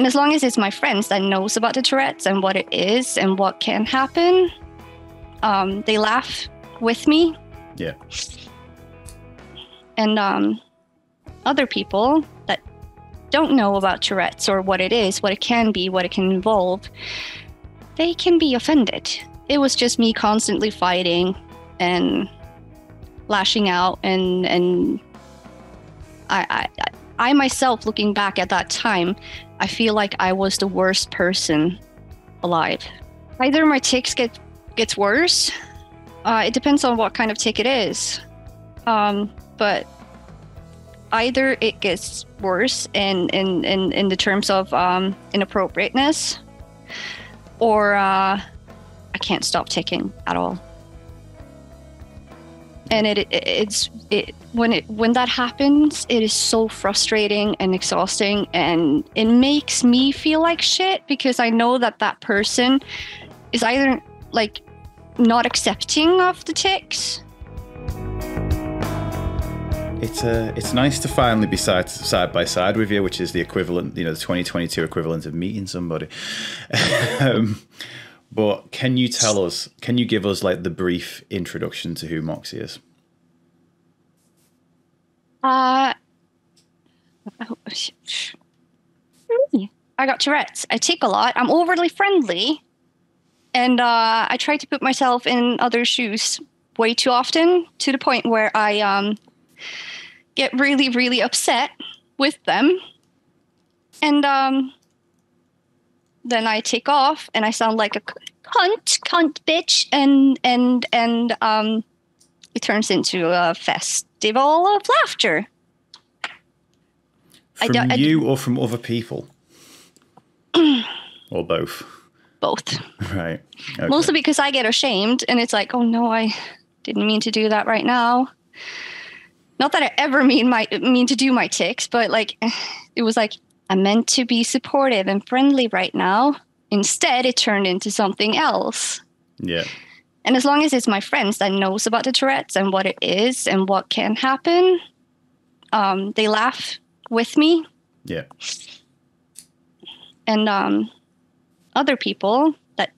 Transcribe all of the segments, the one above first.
And as long as it's my friends that knows about the Tourette's and what it is and what can happen, they laugh with me. Yeah. And other people that don't know about Tourette's or what it is, what it can be, what it can involve, they can be offended. It was just me constantly fighting and lashing out, and I myself, looking back at that time, I feel like I was the worst person alive. Either my tics gets worse. It depends on what kind of tic it is. But either it gets worse in the terms of inappropriateness, or I can't stop ticking at all. And when that happens, it is so frustrating and exhausting, and it makes me feel like shit, because I know that that person is either like not accepting of the tics. It's nice to finally be side by side with you, which is the equivalent, you know, the 2022 equivalent of meeting somebody. But can you tell us, can you give us like the brief introduction to who Moxxi is? I got Tourette's. I tick a lot. I'm overly friendly. And I try to put myself in other shoes way too often, to the point where I get really, really upset with them. And then I take off and I sound like a cunt bitch, and it turns into a festival of laughter. From you or from other people? Or both? Both. Right. Okay. Mostly because I get ashamed and it's like, oh no, I didn't mean to do that right now. Not that I ever mean to do my tics, but like, it was like, I'm meant to be supportive and friendly right now. Instead, it turned into something else. Yeah. And as long as it's my friends that knows about the Tourette's and what it is and what can happen, they laugh with me. Yeah. And other people that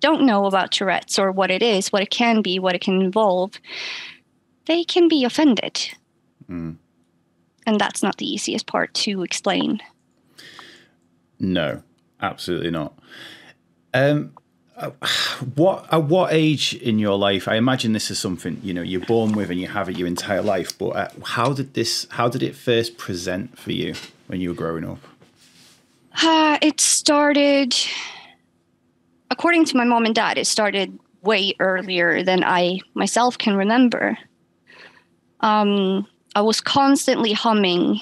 don't know about Tourette's or what it is, what it can be, what it can involve, they can be offended. Mm. And that's not the easiest part to explain. No, absolutely not. At what age in your life? I imagine this is something, you know, you're born with and you have it your entire life. But how did it first present for you when you were growing up? It started, according to my mom and dad, it started way earlier than I myself can remember. I was constantly humming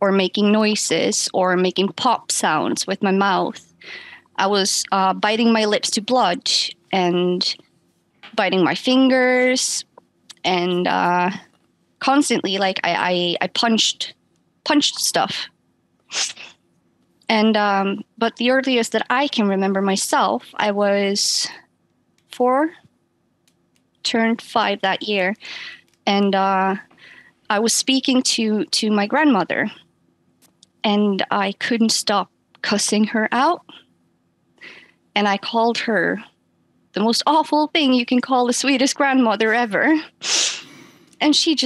or making noises or making pop sounds with my mouth. I was biting my lips to blood and biting my fingers, and constantly, like, I punched stuff. And but the earliest that I can remember myself, I was 4, turned 5 that year, and I was speaking to my grandmother, and I couldn't stop cussing her out. And I called her the most awful thing you can call the sweetest grandmother ever. And she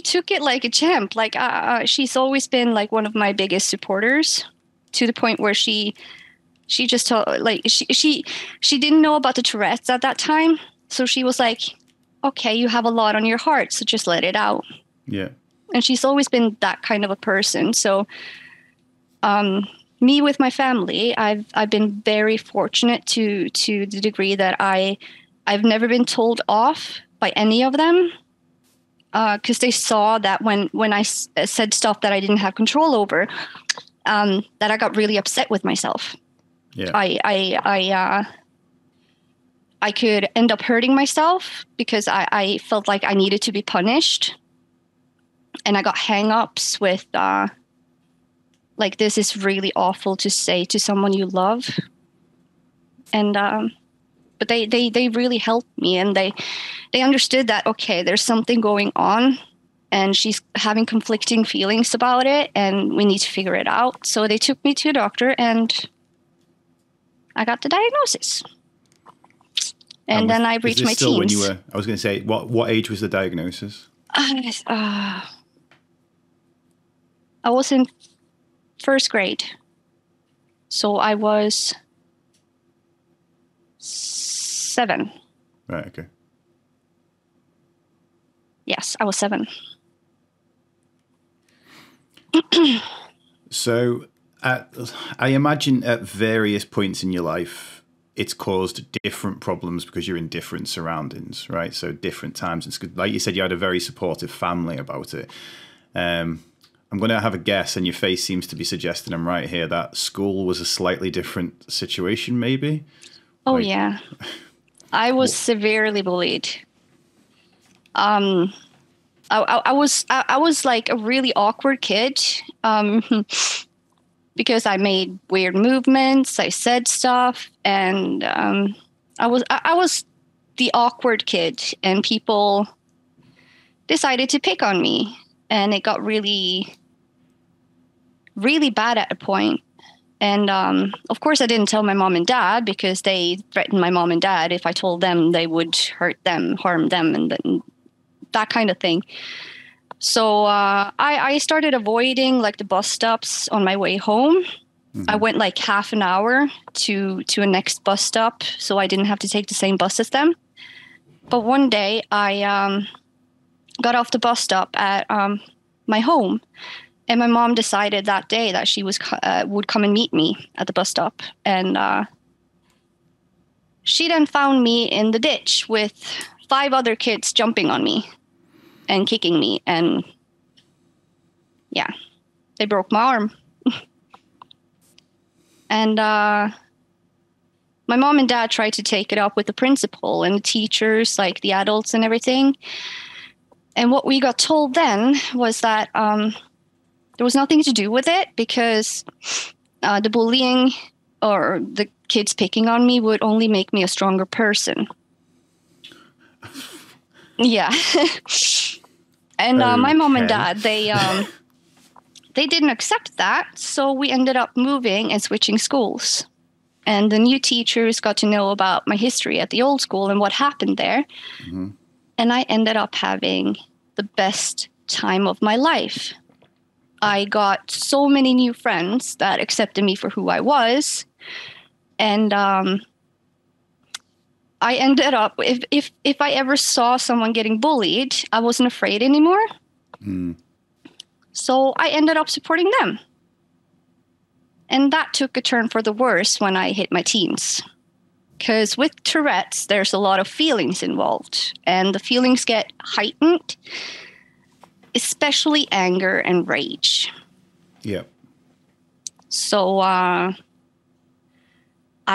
took it like a champ. Like, she's always been like one of my biggest supporters, to the point where she just told, like, she didn't know about the Tourette's at that time. So she was like, okay, you have a lot on your heart, so just let it out. Yeah. And she's always been that kind of a person. So me with my family, I've been very fortunate to the degree that I've never been told off by any of them, because they saw that when I said stuff that I didn't have control over, that I got really upset with myself. Yeah. I could end up hurting myself because I felt like I needed to be punished. And I got hang-ups with, like, this is really awful to say to someone you love. And, but they really helped me, and they understood that, okay, there's something going on and she's having conflicting feelings about it, and we need to figure it out. So they took me to a doctor, and I got the diagnosis. And then I reached my teens. When you were, I was going to say, what age was the diagnosis? I was in first grade. So I was 7. Right, okay. Yes, I was 7. So I imagine at various points in your life, it's caused different problems because you're in different surroundings, right? So different times. It's good. Like you said, you had a very supportive family about it. I'm going to have a guess, and your face seems to be suggesting I'm right here, that school was a slightly different situation maybe? Oh, like, yeah. I was severely bullied. I was like a really awkward kid, because I made weird movements, I said stuff, and I was the awkward kid, and people decided to pick on me, and it got really bad at a point. And of course, I didn't tell my mom and dad, because they threatened my mom and dad. If I told them, they would hurt them, harm them, and then that kind of thing. So I started avoiding like the bus stops on my way home. Mm-hmm. I went like half an hour to a next bus stop, so I didn't have to take the same bus as them. But one day I got off the bus stop at my home. And my mom decided that day that she was would come and meet me at the bus stop. And she then found me in the ditch with 5 other kids jumping on me and kicking me. And yeah, they broke my arm. And my mom and dad tried to take it up with the principal and the teachers, like the adults and everything. And what we got told then was that... there was nothing to do with it, because the bullying or the kids picking on me would only make me a stronger person. Yeah. And okay. My mom and dad, they didn't accept that. So we ended up moving and switching schools. And the new teachers got to know about my history at the old school and what happened there. Mm-hmm. And I ended up having the best time of my life. I got so many new friends that accepted me for who I was. And I ended up, if I ever saw someone getting bullied, I wasn't afraid anymore. Mm. So I ended up supporting them. And that took a turn for the worse when I hit my teens. Because with Tourette's, there's a lot of feelings involved. And the feelings get heightened, especially anger and rage. Yeah. So I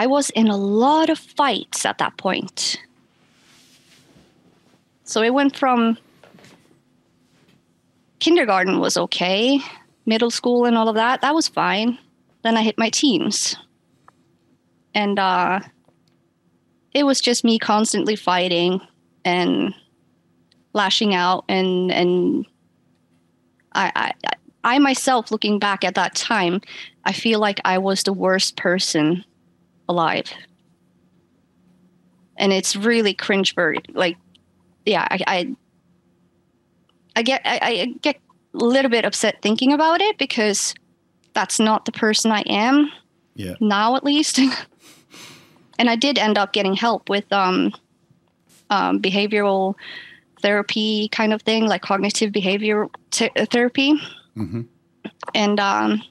was in a lot of fights at that point. So it went from kindergarten was okay, middle school and all of that. That was fine. Then I hit my teens. And it was just me constantly fighting and lashing out and I myself, looking back at that time, I feel like I was the worst person alive. And it's really cringeworthy. Like, yeah, I get a little bit upset thinking about it, because that's not the person I am. Yeah. Now, at least. And I did end up getting help with behavioral therapy kind of thing, like cognitive behavioral therapy. Mm-hmm. And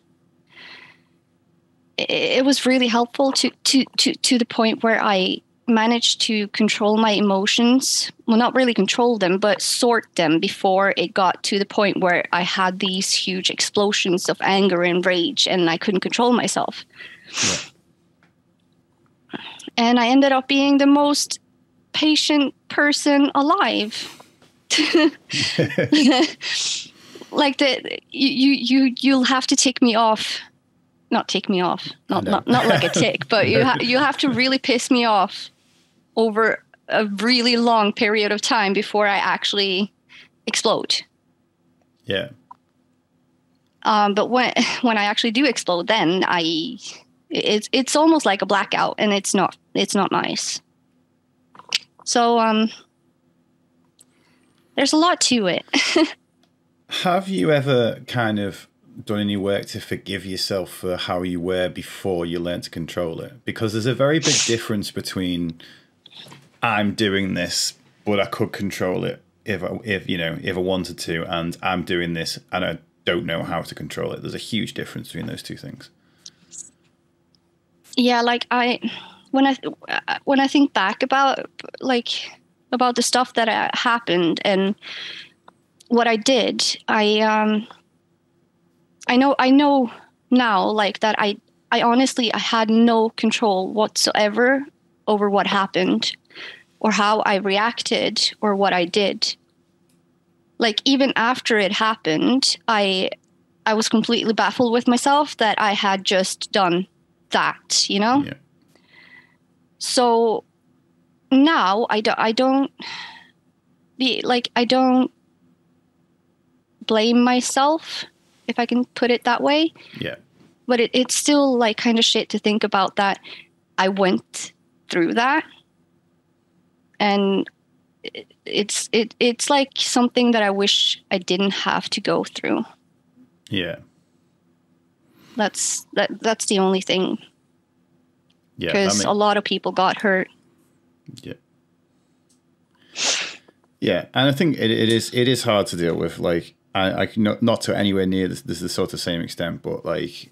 it was really helpful to the point where I managed to control my emotions. Well, not really control them, but sort them before it got to the point where I had these huge explosions of anger and rage and I couldn't control myself. Yeah. And I ended up being the most patient person alive. Like that, you'll have to take me off, not like a tick, but you have to really piss me off over a really long period of time before I actually explode. Yeah. But when I actually do explode, then it's almost like a blackout, and it's not nice. So there's a lot to it. Have you ever kind of done any work to forgive yourself for how you were before you learned to control it? Because there's a very big difference between I'm doing this, but I could control it if I wanted to, and I'm doing this and I don't know how to control it. There's a huge difference between those two things. Yeah, like when I think back about the stuff that happened and what I did, I know now, like, that I honestly, I had no control whatsoever over what happened or how I reacted or what I did. Like, even after it happened, I was completely baffled with myself that I had just done that, you know? Yeah. So now I don't blame myself, if I can put it that way. Yeah. But it's still like kind of shit to think about that I went through that. And it's like something that I wish I didn't have to go through. Yeah. That's the only thing. Yeah. Because a lot of people got hurt. Yeah. Yeah. And I think it is hard to deal with, like, not to anywhere near this is the sort of same extent, but like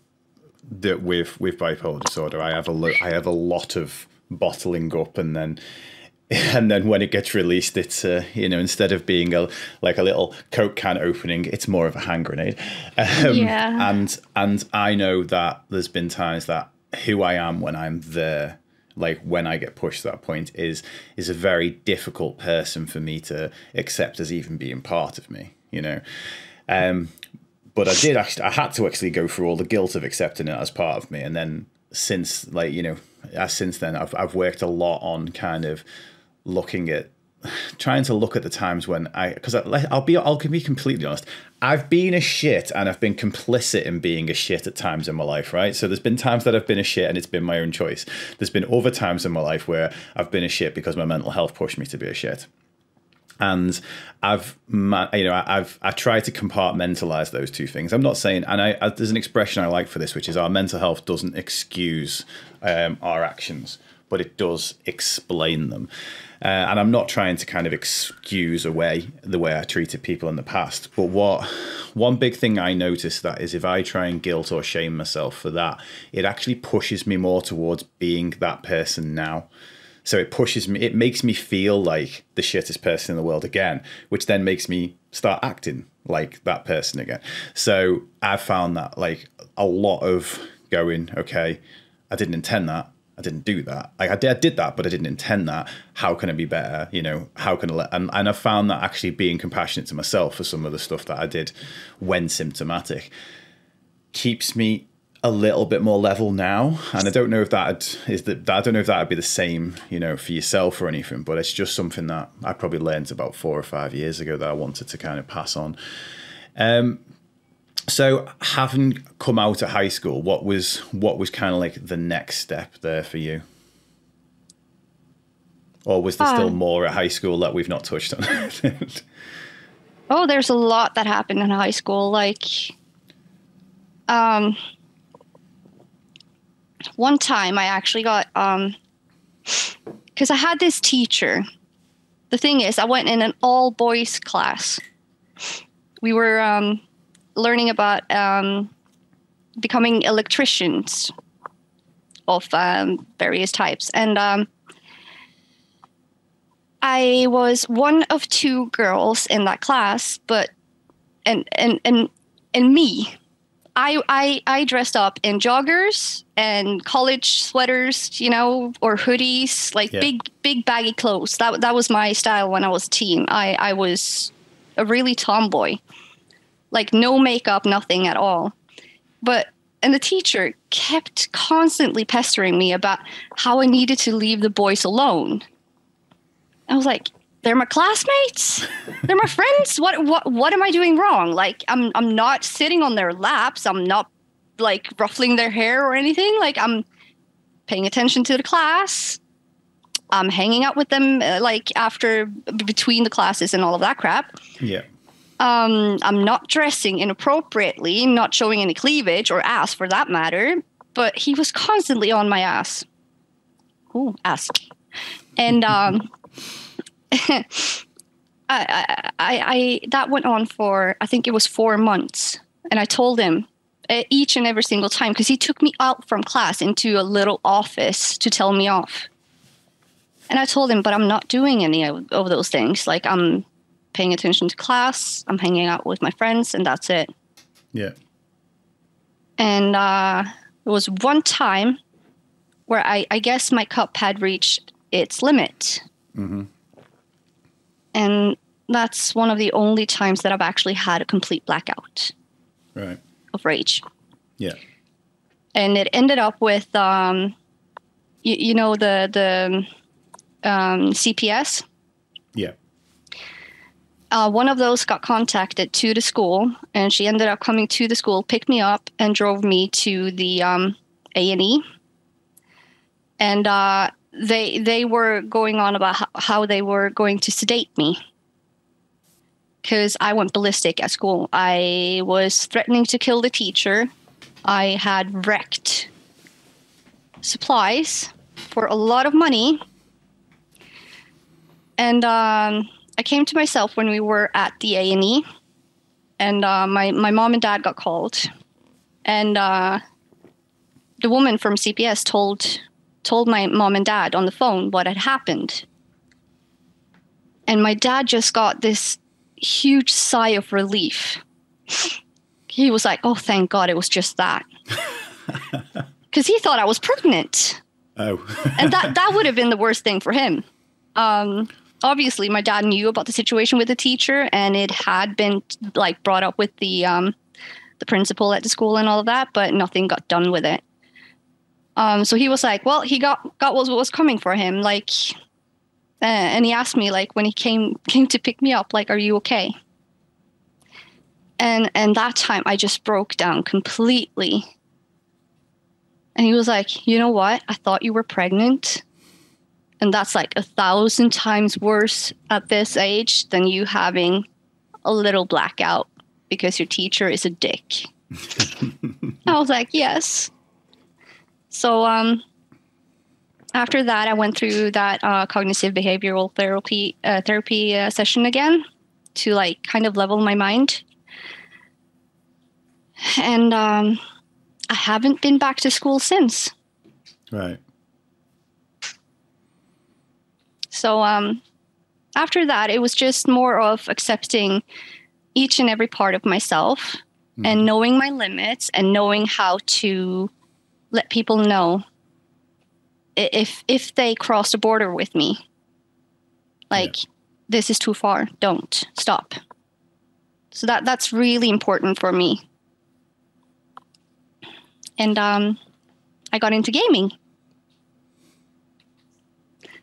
that with bipolar disorder, I have a lot of bottling up, and then when it gets released, it's instead of being a little Coke can opening, it's more of a hand grenade. Yeah. And I know that there's been times that who I am when I'm there, like when I get pushed to that point, is a very difficult person for me to accept as even being part of me. You know, but I did actually, I had to actually go through all the guilt of accepting it as part of me. And then since then, I've worked a lot on kind of trying to look at the times when I'll be completely honest. I've been a shit, and I've been complicit in being a shit at times in my life, right? So there's been times that I've been a shit and it's been my own choice. There's been other times in my life where I've been a shit because my mental health pushed me to be a shit. And I try to compartmentalize those two things. I'm not saying, and there's an expression I like for this, which is our mental health doesn't excuse our actions, but it does explain them. And I'm not trying to kind of excuse away the way I treated people in the past. But one big thing I noticed that is if I try and guilt or shame myself for that, it actually pushes me more towards being that person now. So it pushes me, it makes me feel like the shittest person in the world again, which then makes me start acting like that person again. So I've found that, like, a lot of going, okay, I didn't intend that. I didn't do that. Like, I did that, but I didn't intend that. How can I be better? You know, how can I let, and I found that actually being compassionate to myself for some of the stuff that I did when symptomatic keeps me a little bit more level now. And I don't know if that'd be the same, you know, for yourself or anything, but it's just something that I probably learned about 4 or 5 years ago that I wanted to kind of pass on. So having come out of high school, what was kind of like the next step there for you? Or was there still more at high school that we've not touched on? Oh, there's a lot that happened in high school. Like, one time I actually got, because I had this teacher. The thing is, I went in an all boys class. We were learning about becoming electricians of various types. And I was one of two girls in that class, but, and me. I dressed up in joggers and college sweaters, you know, or hoodies, like, yeah, big baggy clothes. That was my style when I was a teen. I was a really tomboy, like no makeup, nothing at all. And the teacher kept constantly pestering me about how I needed to leave the boys alone. I was like, they're my classmates. They're my friends. What am I doing wrong? Like, I'm not sitting on their laps. I'm not like ruffling their hair or anything. Like, I'm paying attention to the class. I'm hanging out with them like after between the classes and all of that crap. Yeah. I'm not dressing inappropriately, not showing any cleavage or ass for that matter. But he was constantly on my ass. Ooh, ass. And I that went on for, I think it was 4 months. And I told him each and every single time, because he took me out from class into a little office to tell me off. And I told him, but I'm not doing any of those things. Like, I'm paying attention to class. I'm hanging out with my friends, and that's it. Yeah. And it was one time where I guess my cup had reached its limit. Mm-hmm. And that's one of the only times that I've actually had a complete blackout. Right. Of rage. Yeah. And it ended up with, you know, the CPS. Yeah. One of those got contacted to the school, and she ended up coming to the school, picked me up, and drove me to the A&E. And they were going on about how they were going to sedate me because I went ballistic at school. I was threatening to kill the teacher. I had wrecked supplies for a lot of money. And I came to myself when we were at the A&E, and my mom and dad got called, and the woman from CPS told my mom and dad on the phone what had happened. And my dad just got this huge sigh of relief. He was like, oh, thank God it was just that. Because he thought I was pregnant. Oh. And that would have been the worst thing for him. Obviously, my dad knew about the situation with the teacher, and it had been like brought up with the principal at the school and all of that, but nothing got done with it. So he was like, well, he got what was coming for him, like, and he asked me, like, when he came to pick me up, like, are you okay? And that time I just broke down completely. And he was like, you know what? I thought you were pregnant. And that's like 1,000 times worse at this age than you having a little blackout because your teacher is a dick. I was like, yes. So after that, I went through that cognitive behavioral therapy session again to like kind of level my mind. And I haven't been back to school since. Right. So after that, it was just more of accepting each and every part of myself and knowing my limits and knowing how to let people know if they cross the border with me. Like, yeah. This is too far. Don't stop. So that's really important for me. And I got into gaming.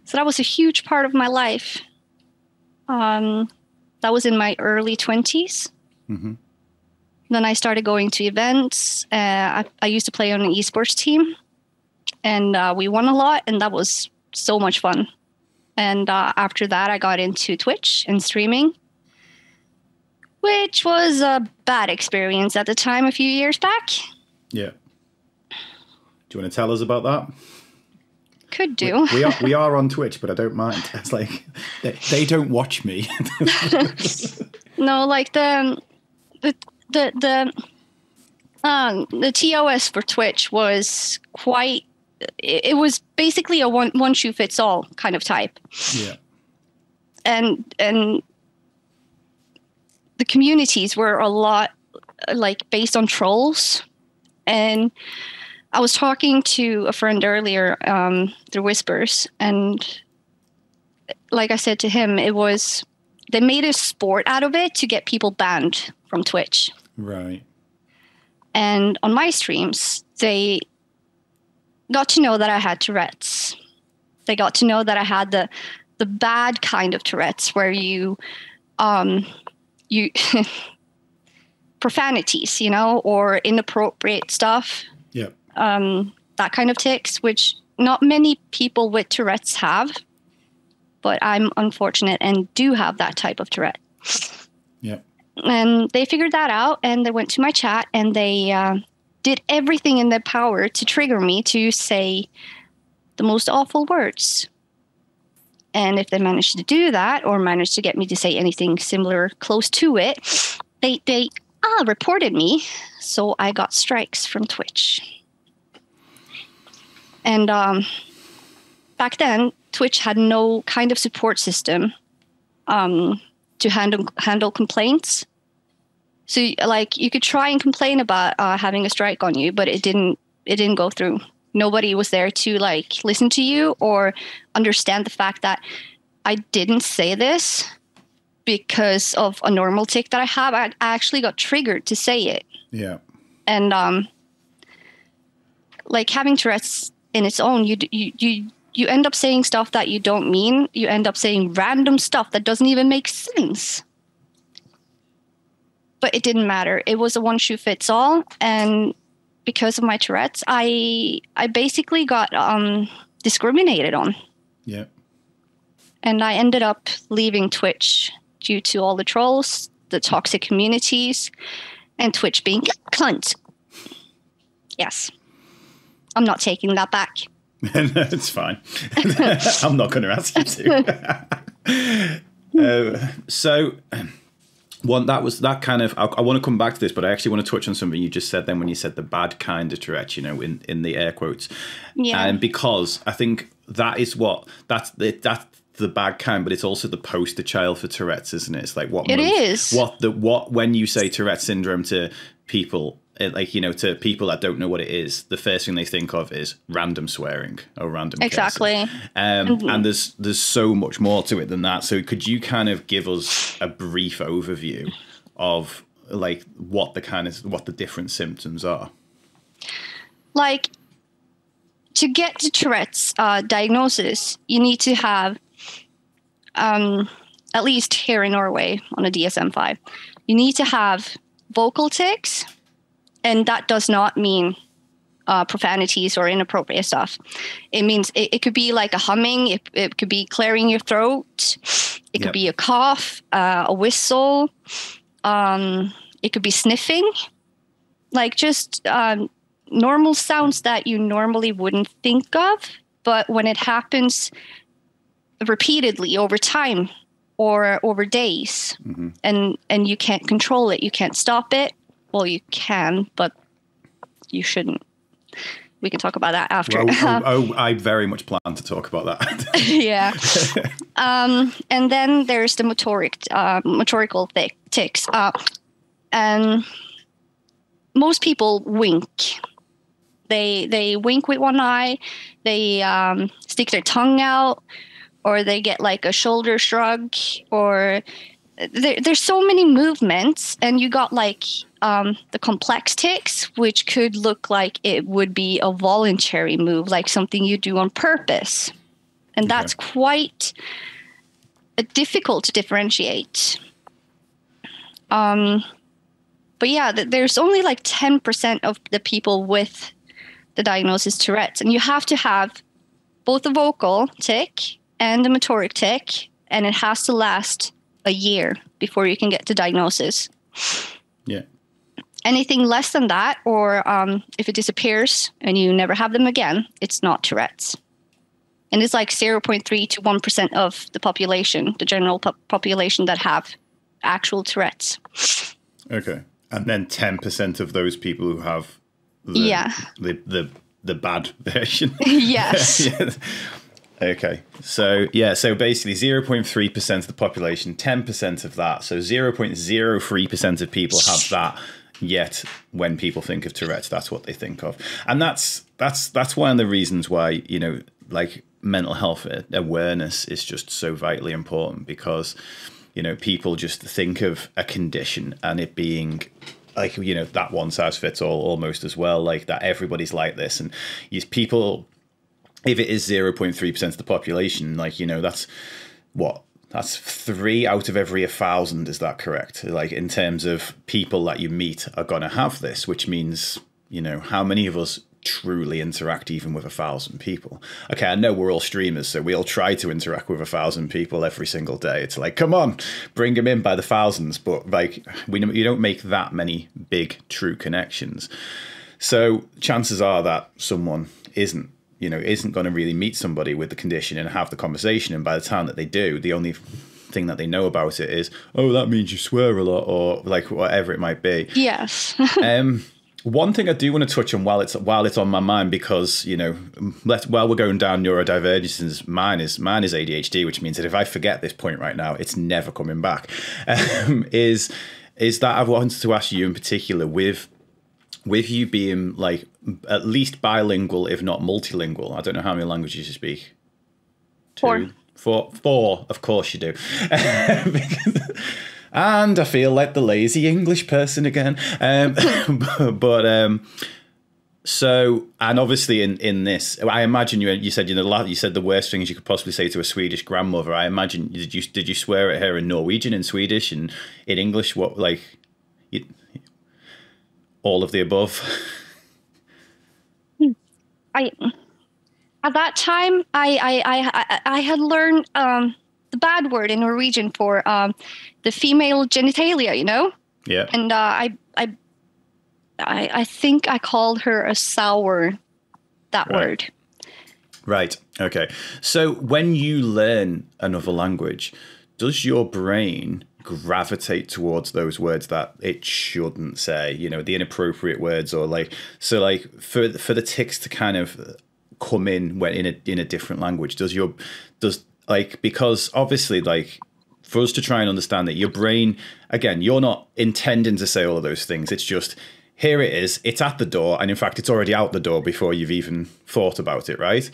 So that was a huge part of my life. That was in my early 20s. Mm-hmm. Then I started going to events. I used to play on an esports team, and we won a lot, and that was so much fun. And after that, I got into Twitch and streaming, which was a bad experience at the time a few years back. Yeah. Do you want to tell us about that? Could do. We are on Twitch, but I don't mind. It's like they don't watch me. No, like the TOS for Twitch was quite. It was basically a one shoe fits all kind of type. Yeah. And the communities were a lot like based on trolls, and I was talking to a friend earlier through Whispers, and like I said to him, it was they made a sport out of it to get people banned from Twitch. Right. And on my streams, they got to know that I had Tourette's. They got to know that I had the the bad kind of Tourette's, where you profanities, you know, or inappropriate stuff. Yeah. That kind of tics, which not many people with Tourette's have, but I'm unfortunate and do have that type of Tourette. Yeah. And they figured that out, and they went to my chat, and they did everything in their power to trigger me to say the most awful words. And if they managed to do that, or managed to get me to say anything similar close to it, they reported me. So I got strikes from Twitch. And back then, Twitch had no kind of support system to handle complaints. So like, you could try and complain about having a strike on you, but it didn't go through. Nobody was there to like listen to you or understand the fact that I didn't say this because of a normal tic that I have. I actually got triggered to say it. Yeah. And like, having Tourette's in its own, you end up saying stuff that you don't mean. You end up saying random stuff that doesn't even make sense. But it didn't matter. It was a one shoe fits all, and because of my Tourette's, I basically got discriminated on. Yeah. And I ended up leaving Twitch due to all the trolls, the toxic communities, and Twitch being a cunt. Yes. I'm not taking that back. It's fine. I'm not going to ask you to. One, that was that kind of, I want to come back to this, but I actually want to touch on something you just said then when you said the bad kind of Tourette, you know, in the air quotes. Yeah. And because I think that is what, that's the bad kind, but it's also the poster child for Tourette's, isn't it? It's like what it is. What when you say Tourette syndrome to people, like, you know, to people that don't know what it is, the first thing they think of is random swearing or random Exactly. Mm-hmm. And there's so much more to it than that. So could you kind of give us a brief overview of like what the different symptoms are? Like, to get to Tourette's diagnosis, you need to have at least here in Norway on a DSM 5, you need to have vocal tics. And that does not mean profanities or inappropriate stuff. It means it could be like a humming. It could be clearing your throat. It Yep. could be a cough, a whistle. It could be sniffing. Like, just normal sounds that you normally wouldn't think of. But when it happens repeatedly over time or over days, Mm-hmm. and you can't control it, you can't stop it. Well, you can, but you shouldn't. We can talk about that after. I very much plan to talk about that. Yeah. And then there's the motorical tics. And most people wink. They wink with one eye. They stick their tongue out, or they get like a shoulder shrug, or there's so many movements. And you got like the complex tics, which could look like it would be a voluntary move, like something you do on purpose. And that's okay. Quite difficult to differentiate. But yeah, there's only like 10% of the people with the diagnosis Tourette's. And you have to have both the vocal tic and the motoric tic. And it has to last a year before you can get the diagnosis. Yeah. Anything less than that, or if it disappears and you never have them again, it's not Tourette's. And it's like 0.3 to 1% of the population, the general population that have actual Tourette's. Okay. And then 10% of those people who have the, yeah. the bad version. Yes. Yes. Okay, so yeah, so basically 0.3% of the population, 10% of that. So 0.03% of people have that. Yet when people think of Tourette's, that's what they think of, and that's one of the reasons why, you know, like, mental health awareness is just so vitally important, because, you know, people just think of a condition and it being like, you know, that one size fits all almost as well, like that everybody's like this, and these people. If it is 0.3% of the population, like, you know, that's what? That's 3 out of every 1,000. Is that correct? Like in terms of people that you meet are going to have this, which means, you know, how many of us truly interact even with 1,000 people? Okay, I know we're all streamers, so we all try to interact with 1,000 people every single day. It's like, come on, bring them in by the thousands. But like, you don't make that many big, true connections. So chances are that someone isn't going to really meet somebody with the condition and have the conversation. And by the time that they do, the only thing that they know about it is, oh, that means you swear a lot, or like whatever it might be. Yes. One thing I do want to touch on while it's on my mind, because, you know, while we're going down neurodivergences, mine is ADHD, which means that if I forget this point right now, it's never coming back. Is that I wanted to ask you in particular, with you being like at least bilingual, if not multilingual. I don't know how many languages you speak. 4. 4. 4. Of course you do. And I feel like the lazy English person again. So, and obviously in this, I imagine you said, you know, you said the worst things you could possibly say to a Swedish grandmother. I imagine, did you swear at her in Norwegian and Swedish and in English? What, like, all of the above? At that time, I had learned the bad word in Norwegian for the female genitalia, you know. Yeah. And I think I called her a sour, that word. Right. Okay. So when you learn another language, does your brain gravitate towards those words that it shouldn't say, you know, the inappropriate words, or like, so like for the tics to kind of come in when in a different language, does because obviously, like, for us to try and understand that your brain, again, you're not intending to say all of those things. It's just, here it is, it's at the door. And in fact, it's already out the door before you've even thought about it. Right.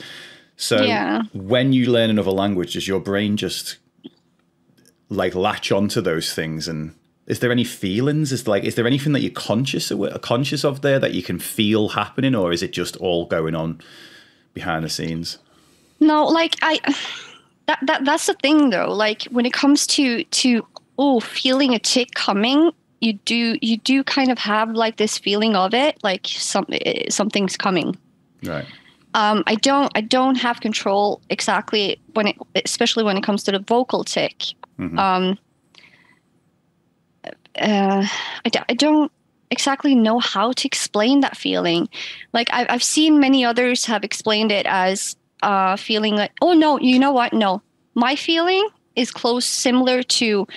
So yeah. When you learn another language, does your brain just like latch onto those things? And is there any feelings? Is there anything that you're conscious of there that you can feel happening, or is it just all going on behind the scenes? No, like that's the thing though. Like when it comes to feeling a tick coming, you do kind of have like this feeling of it, like something's coming. Right. I don't have control exactly especially when it comes to the vocal tick. Mm-hmm. I don't exactly know how to explain that feeling. Like I've seen many others have explained it as feeling like, oh no, you know what? No, my feeling is similar to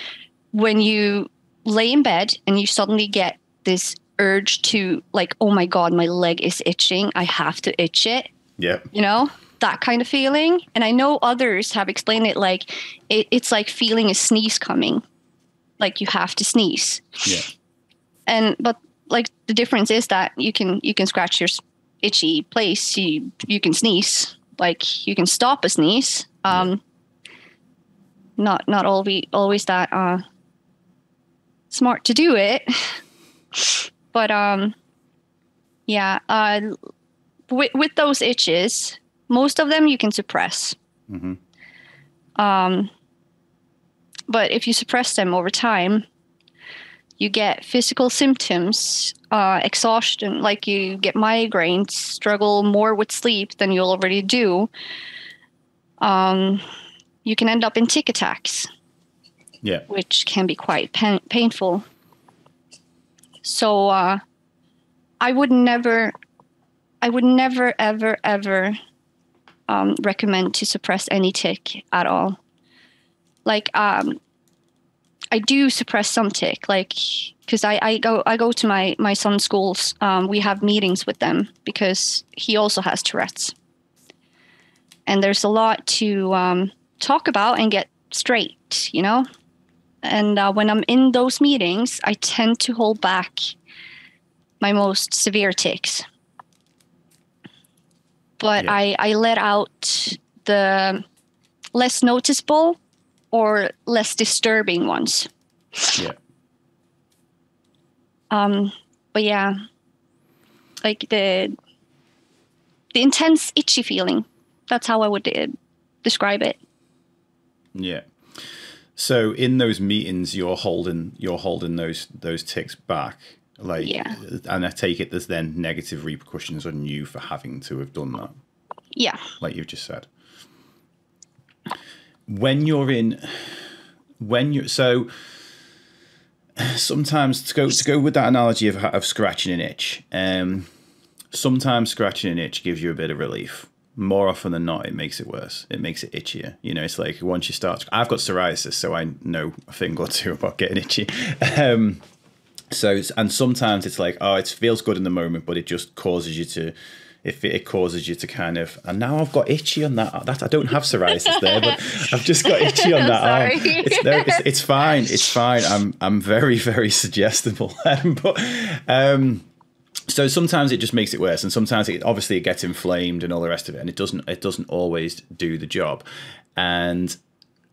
when you lay in bed and you suddenly get this urge to like, oh my God, my leg is itching. I have to itch it. Yeah. You know? That kind of feeling. And I know others have explained it like it's like feeling a sneeze coming, like you have to sneeze. Yeah. But like the difference is that you can scratch your itchy place, you can sneeze, like you can stop a sneeze. Not always that smart to do it. But with those itches, most of them you can suppress. Mm-hmm. But if you suppress them over time, you get physical symptoms, exhaustion, like you get migraines, struggle more with sleep than you already do. You can end up in tic attacks, yeah, which can be quite painful. So I would never, ever, ever recommend to suppress any tic at all. Like I do suppress some tic, like because I go to my son's schools. We have meetings with them because he also has Tourette's, and there's a lot to talk about and get straight, you know. And when I'm in those meetings, I tend to hold back my most severe tics. But yeah. I let out the less noticeable or less disturbing ones. Yeah. But yeah, like the intense itchy feeling. That's how I would describe it. Yeah. So in those meetings, you're holding those ticks back, like, yeah. And I take it there's then negative repercussions on you for having to have done that. Yeah. Like you've just said. So sometimes to go with that analogy of scratching an itch, sometimes scratching an itch gives you a bit of relief. More often than not, it makes it worse. It makes it itchier. You know, it's like once you start, I've got psoriasis, so I know a thing or two about getting itchy. And sometimes it's like, oh, it feels good in the moment, but it just causes you to, kind of, and now I've got itchy on that. I don't have psoriasis there, but I've just got itchy on that arm. It's fine. It's fine. I'm very, very suggestible. So sometimes it just makes it worse, and sometimes obviously it gets inflamed and all the rest of it, and it doesn't always do the job. And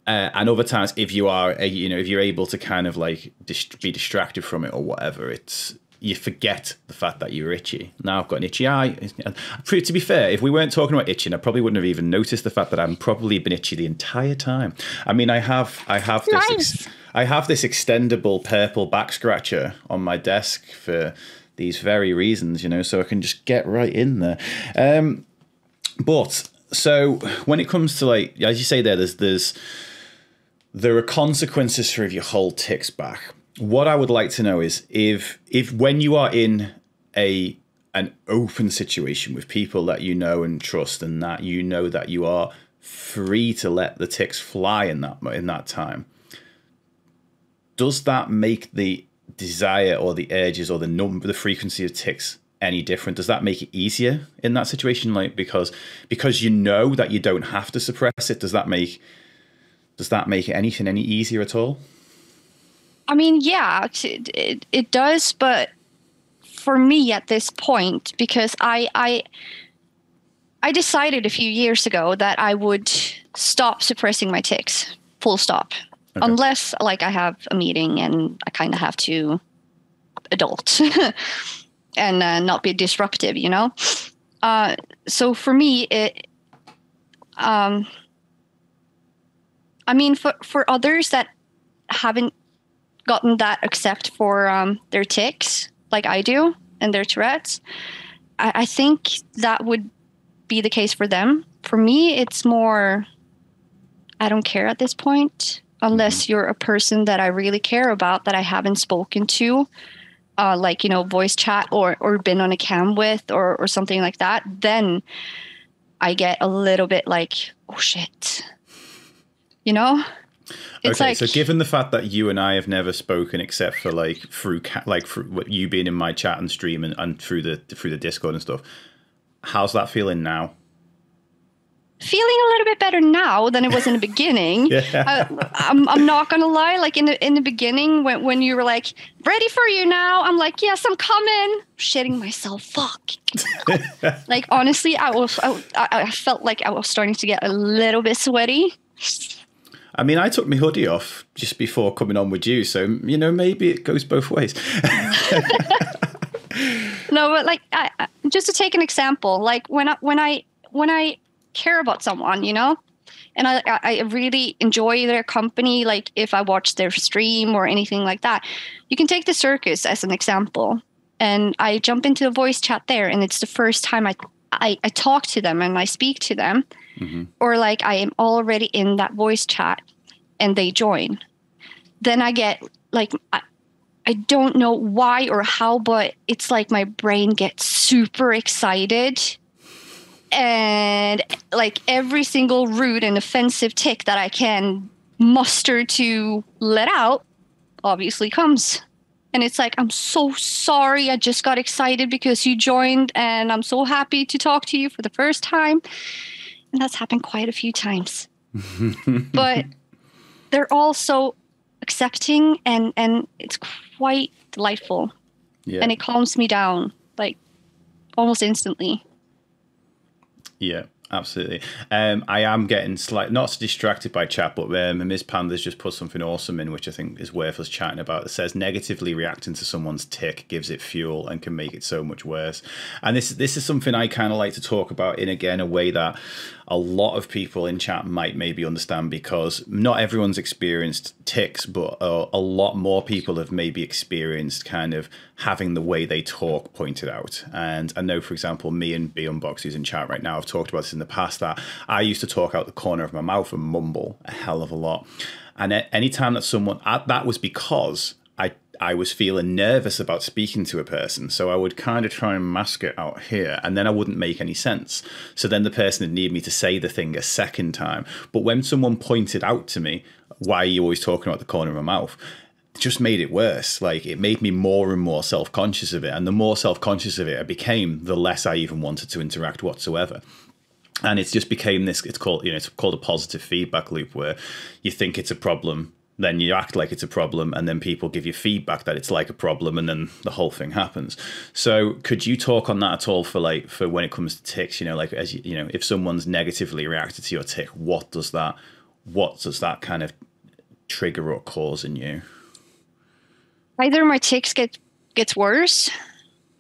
other times, if you are, if you're able to kind of like be distracted from it or whatever, you forget the fact that you're itchy. Now I've got an itchy eye. To be fair, if we weren't talking about itching, I probably wouldn't have even noticed the fact that I'm probably been itchy the entire time. I mean, I have this nice. I have this extendable purple back scratcher on my desk for these very reasons, so I can just get right in there. But so when it comes to, like, as you say there, there are consequences for if you hold ticks back. What I would like to know is if when you are in an open situation with people that you know and trust, and that that you are free to let the ticks fly in that time, does that make the desire or the urges or the frequency of ticks any different? Does that make it easier in that situation? Like, because that you don't have to suppress it, does that make anything any easier at all? I mean, yeah, it does, but for me at this point, because I decided a few years ago that I would stop suppressing my tics, full stop. Okay. Unless, like, I have a meeting and I kind of have to adult and not be disruptive, so for me, I mean, for others that haven't gotten that except for their tics, like I do, and their Tourette's, I think that would be the case for them. For me, it's more, I don't care at this point. Unless you're a person that I really care about, that I haven't spoken to, like, voice chat or been on a cam with or something like that, then I get a little bit like, oh, shit, It's okay, like, so given the fact that you and I have never spoken except for through you being in my chat and stream and through the Discord and stuff, how's that feeling now? Feeling a little bit better now than it was in the beginning. Yeah. I'm not gonna lie. Like in the beginning, when you were like, "Ready for you now," I'm like, "Yes, I'm coming." Shitting myself. Fuck. Like honestly, I felt like I was starting to get a little bit sweaty. I mean, I took my hoodie off just before coming on with you, so maybe it goes both ways. No, but like just to take an example, like when I care about someone, and I really enjoy their company, like if I watch their stream or anything like that. You can take the circus as an example, and I jump into a voice chat there, and it's the first time I talk to them and I speak to them, mm-hmm. or like I am already in that voice chat and they join, then I get like, I don't know why or how, but it's like my brain gets super excited. And like every single rude and offensive tick that I can muster to let out obviously comes. And it's like, I'm so sorry. I just got excited because you joined, and I'm so happy to talk to you for the first time. And that's happened quite a few times. But they're all so accepting, and it's quite delightful. Yeah. And it calms me down like almost instantly. Yeah, absolutely. I am getting not distracted by chat, but Ms. Panda's just put something awesome in, which I think is worth us chatting about. It says negatively reacting to someone's tick gives it fuel and can make it so much worse. And this is something I kind of like to talk about in, again, a way that a lot of people in chat might maybe understand, because not everyone's experienced tics, but a lot more people have maybe experienced kind of having the way they talk pointed out. And I know, for example, me and B Unbox, who's in chat right now, I've talked about this in the past, that I used to talk out the corner of my mouth and mumble a hell of a lot. And anytime that someone, that was because I was feeling nervous about speaking to a person. So I would kind of try and mask it out here, and then I wouldn't make any sense. So then the person would need me to say the thing a second time. But when someone pointed out to me, why are you always talking about the corner of my mouth? It just made it worse. Like, it made me more and more self-conscious of it. And the more self-conscious of it I became, the less I even wanted to interact whatsoever. And it's just became this, it's called, you know, it's called a positive feedback loop, where you think it's a problem, then you act like it's a problem, and then people give you feedback that it's like a problem, and then the whole thing happens. So could you talk on that at all for, like, for when it comes to tics, you know, like, as you know, if someone's negatively reacted to your tic, what does that kind of trigger or cause in you? Either my tics gets worse.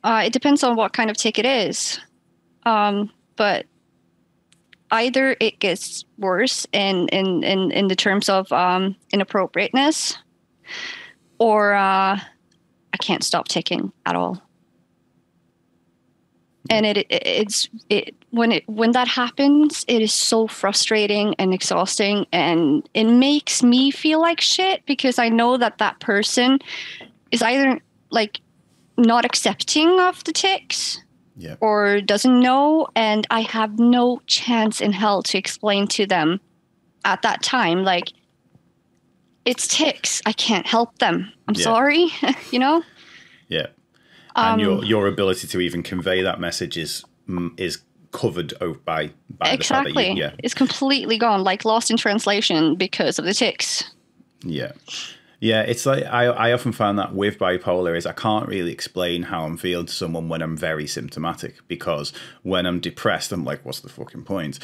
It depends on what kind of tic it is. But either it gets worse in the terms of inappropriateness, or I can't stop ticking at all. And when that happens, it is so frustrating and exhausting, and it makes me feel like shit, because I know that that person is either like not accepting of the tics. Yep. Or doesn't know, and I have no chance in hell to explain to them at that time, like, it's tics, I can't help them, I'm sorry, you know? Yeah. And your ability to even convey that message is covered by exactly. The fact that you, it's completely gone, like lost in translation because of the tics. Yeah. Yeah, it's like I often find that with bipolar is I can't really explain how I'm feeling to someone when I'm very symptomatic, because when I'm depressed, I'm like, what's the fucking point?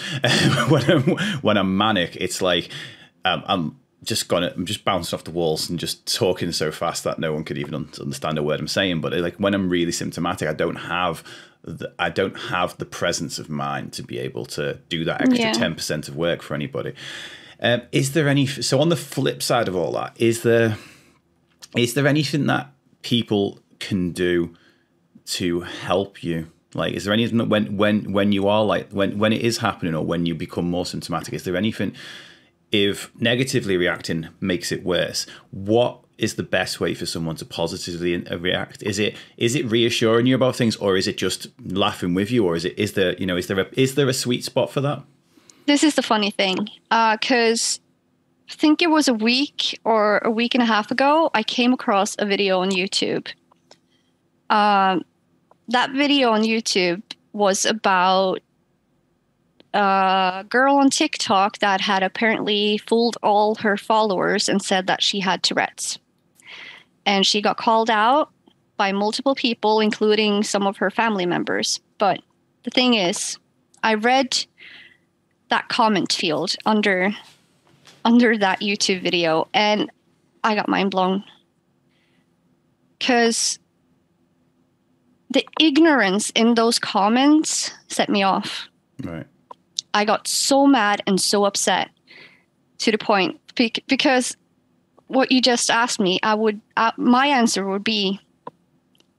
when I'm manic, it's like I'm just bouncing off the walls and just talking so fast that no one could even understand a word I'm saying. But like when I'm really symptomatic, I don't have the presence of mind to be able to do that extra 10% of work for anybody. Is there any, so on the flip side of all that, is there anything that people can do to help you? Like, is there anything that when you are like, when it is happening or when you become more symptomatic, is there anything, if negatively reacting makes it worse, what is the best way for someone to positively react? Is it reassuring you about things, or is it just laughing with you, or is there a sweet spot for that? This is the funny thing, because I think it was a week or a week and a half ago, I came across a video on YouTube. That video on YouTube was about a girl on TikTok that had apparently fooled all her followers and said that she had Tourette's. And she got called out by multiple people, including some of her family members. But the thing is, I read that comment field under that YouTube video, and I got mind blown, because the ignorance in those comments set me off. Right. I got so mad and so upset, to the point, because what you just asked me, my answer would be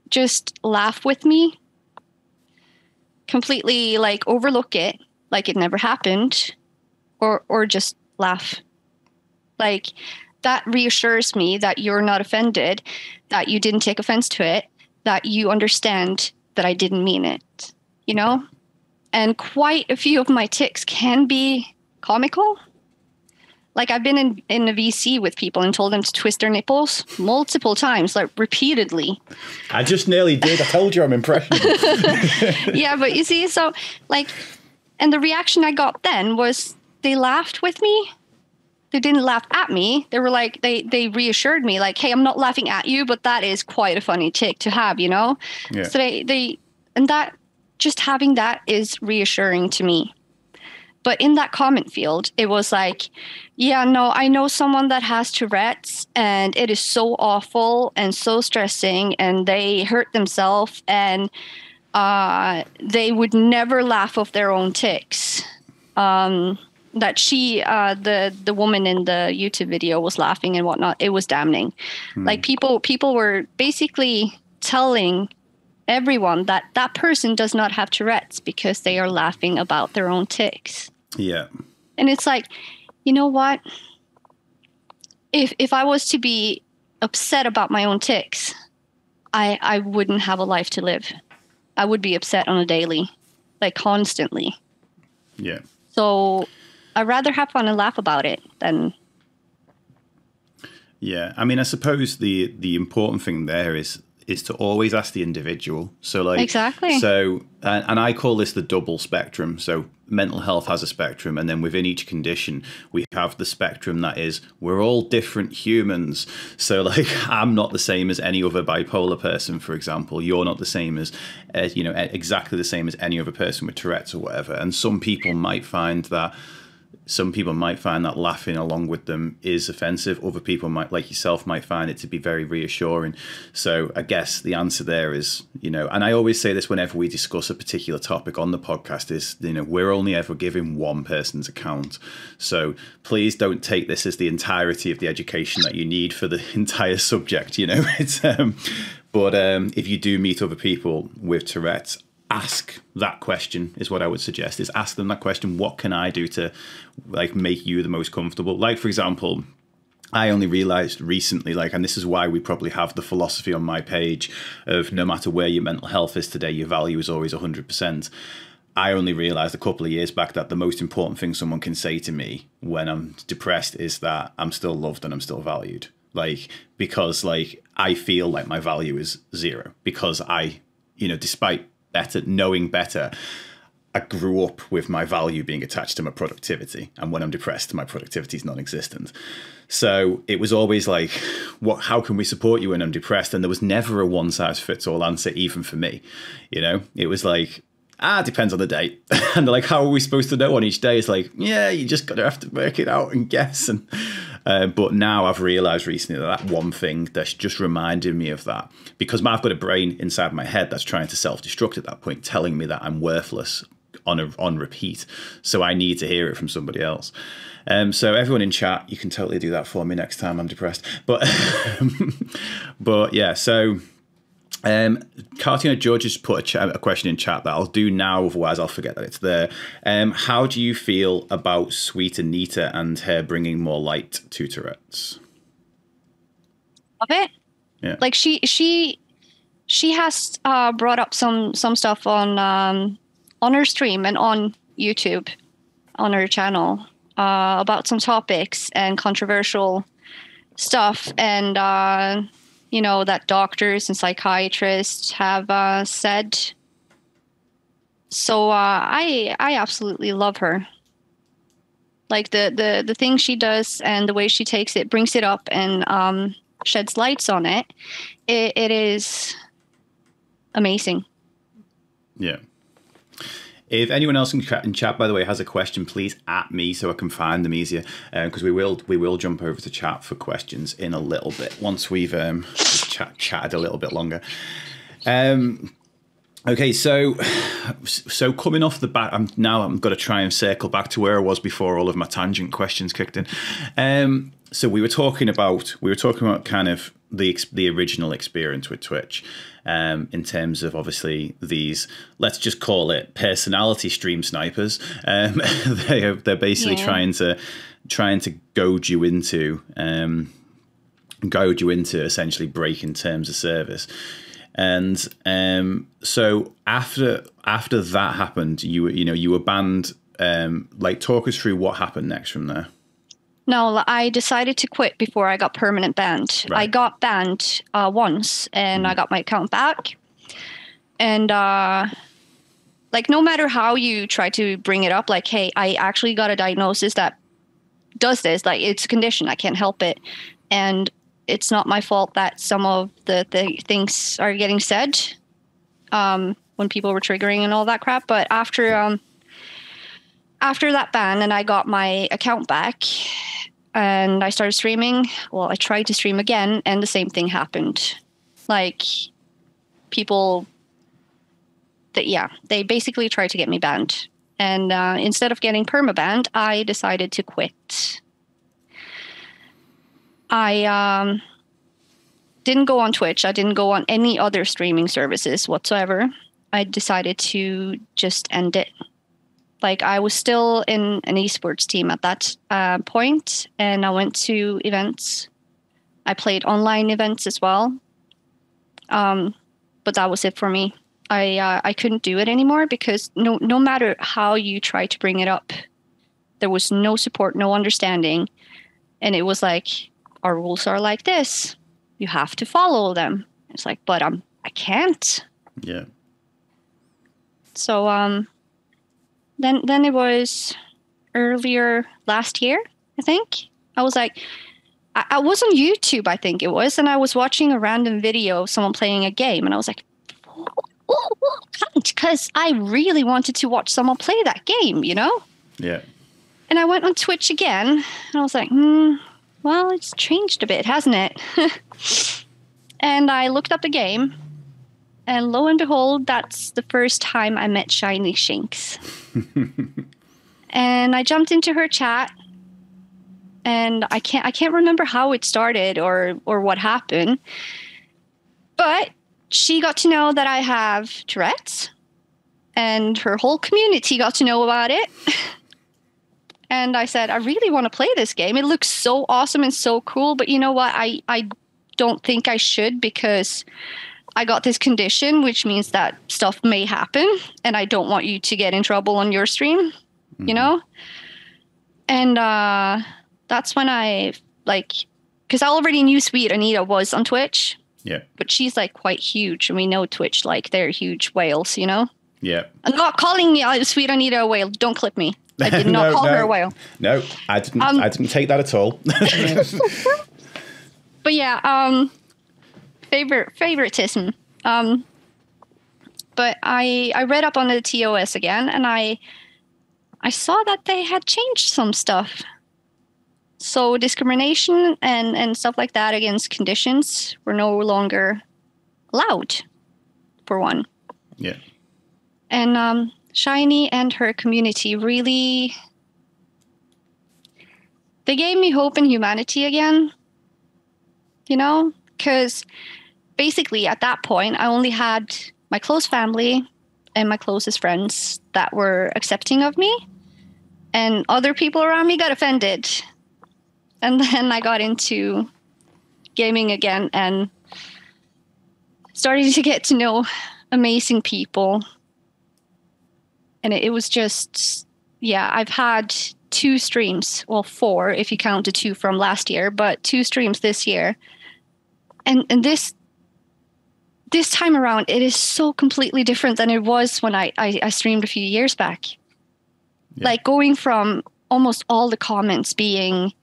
just laugh with me, completely like overlook it, like it never happened, or just laugh. Like, that reassures me that you're not offended, that you didn't take offense to it, that you understand that I didn't mean it, you know? And quite a few of my tics can be comical. Like, I've been in a VC with people and told them to twist their nipples multiple times, like repeatedly. I just nearly did. I told you I'm impressionable. Yeah, but you see, so like... And the reaction I got then was they laughed with me. They didn't laugh at me. They were like, they reassured me, like, hey, I'm not laughing at you, but that is quite a funny tic to have, you know? Yeah. So and that, just having that is reassuring to me. But in that comment field, it was like, yeah, no, I know someone that has Tourette's, and it is so awful and so stressing, and they hurt themselves, and they would never laugh off their own tics. that she, the woman in the YouTube video was laughing and whatnot. It was damning. Like people were basically telling everyone that that person does not have Tourette's because they are laughing about their own tics. Yeah. And it's like, you know what? If I was to be upset about my own tics, I wouldn't have a life to live. I would be upset on a daily, like constantly. Yeah. So I'd rather have fun and laugh about it than... Yeah. I mean, I suppose the important thing there is to always ask the individual. So like, exactly. So, and I call this the double spectrum. So mental health has a spectrum, and then within each condition, we have the spectrum that is, we're all different humans. So like, I'm not the same as any other bipolar person, for example. You're not the same as you know, exactly the same as any other person with Tourette's or whatever. And some people might find that laughing along with them is offensive. Other people might, like yourself, might find it to be very reassuring. So I guess the answer there is, you know, and I always say this whenever we discuss a particular topic on the podcast is, you know, we're only ever giving one person's account. So please don't take this as the entirety of the education that you need for the entire subject, you know. It's, but if you do meet other people with Tourette's, ask that question is what I would suggest, is ask them that question. What can I do to like make you the most comfortable? Like, for example, I only realized recently, like, and this is why we probably have the philosophy on my page of no matter where your mental health is today, your value is always 100%. I only realized a couple of years back that the most important thing someone can say to me when I'm depressed is that I'm still loved and I'm still valued. Like, because like, I feel like my value is zero because I, you know, despite better, knowing better, I grew up with my value being attached to my productivity. And when I'm depressed, my productivity is non-existent. So it was always like, what, how can we support you when I'm depressed? And there was never a one size fits all answer, even for me. You know, it was like, ah, depends on the day. And they're like, how are we supposed to know on each day? It's like, yeah, you just got to have to work it out and guess. And but now I've realized recently that one thing that's just reminded me of that, because I've got a brain inside my head that's trying to self-destruct at that point, telling me that I'm worthless on repeat. So I need to hear it from somebody else. So everyone in chat, you can totally do that for me next time I'm depressed. But, but yeah, so... Cartina George has put a question in chat that I'll do now, otherwise I'll forget that it's there. How do you feel about Sweet Anita and her bringing more light to Tourette's? Love it. Yeah. Like she has brought up some stuff on her stream and on YouTube, on her channel, about some topics and controversial stuff, and you know, that doctors and psychiatrists have said. So I absolutely love her. Like the thing she does and the way she takes it, brings it up and sheds lights on it. It is amazing. Yeah. If anyone else in chat, by the way, has a question, please at me so I can find them easier, because we will jump over to chat for questions in a little bit once we've chatted a little bit longer. Okay, so coming off the bat, I'm going to try and circle back to where I was before all of my tangent questions kicked in. So we were talking about kind of the original experience with Twitch, in terms of obviously these, let's just call it personality stream snipers. They're basically trying to goad you into essentially breaking terms of service. And so after that happened, you were banned. Like, talk us through what happened next from there. No, I decided to quit before I got permanent banned. Right. I got banned once, and I got my account back. And like, no matter how you try to bring it up, like, hey, I actually got a diagnosis that does this. Like, it's a condition. I can't help it. And it's not my fault that some of the things are getting said when people were triggering and all that crap. But after that ban, and I got my account back and I started streaming. Well, I tried to stream again and the same thing happened. Like, people that, yeah, they basically tried to get me banned And instead of getting permabanned, I decided to quit. I didn't go on Twitch. I didn't go on any other streaming services whatsoever. I decided to just end it. Like, I was still in an esports team at that point, and I went to events. I played online events as well. But that was it for me. I couldn't do it anymore because no matter how you try to bring it up, there was no support, no understanding. And it was like, our rules are like this. You have to follow them. It's like, but I can't. Yeah. So then it was earlier last year, I think. I was like, I was on YouTube, I think it was, and I was watching a random video of someone playing a game, and I was like, oh, because I really wanted to watch someone play that game, you know? Yeah. And I went on Twitch again, and I was like, well, it's changed a bit, hasn't it? And I looked up the game, and lo and behold, that's the first time I met Shiny Shinks. And I jumped into her chat, and I can't remember how it started or what happened, but she got to know that I have Tourette's, and her whole community got to know about it. And I said, I really want to play this game. It looks so awesome and so cool. But you know what? I don't think I should, because I got this condition, which means that stuff may happen. And I don't want you to get in trouble on your stream, you know? And that's when I, like, because I already knew Sweet Anita was on Twitch. Yeah. But she's, like, quite huge. And we know Twitch, like, they're huge whales, you know? Yeah. I'm not calling Sweet Anita a whale. Don't clip me. I did not call her a whale. No, I didn't. I didn't take that at all. But yeah, favoritism. But I read up on the TOS again, and I saw that they had changed some stuff. So discrimination and stuff like that against conditions were no longer allowed, for one. Yeah. And Shiny and her community really, they gave me hope and humanity again, you know, because basically at that point, I only had my close family and my closest friends that were accepting of me, and other people around me got offended. And then I got into gaming again and started to get to know amazing people. And it was just, yeah, I've had 2 streams, well, 4 if you count the 2 from last year, but 2 streams this year. And this time around, it is so completely different than it was when I streamed a few years back. Yeah. Like, going from almost all the comments being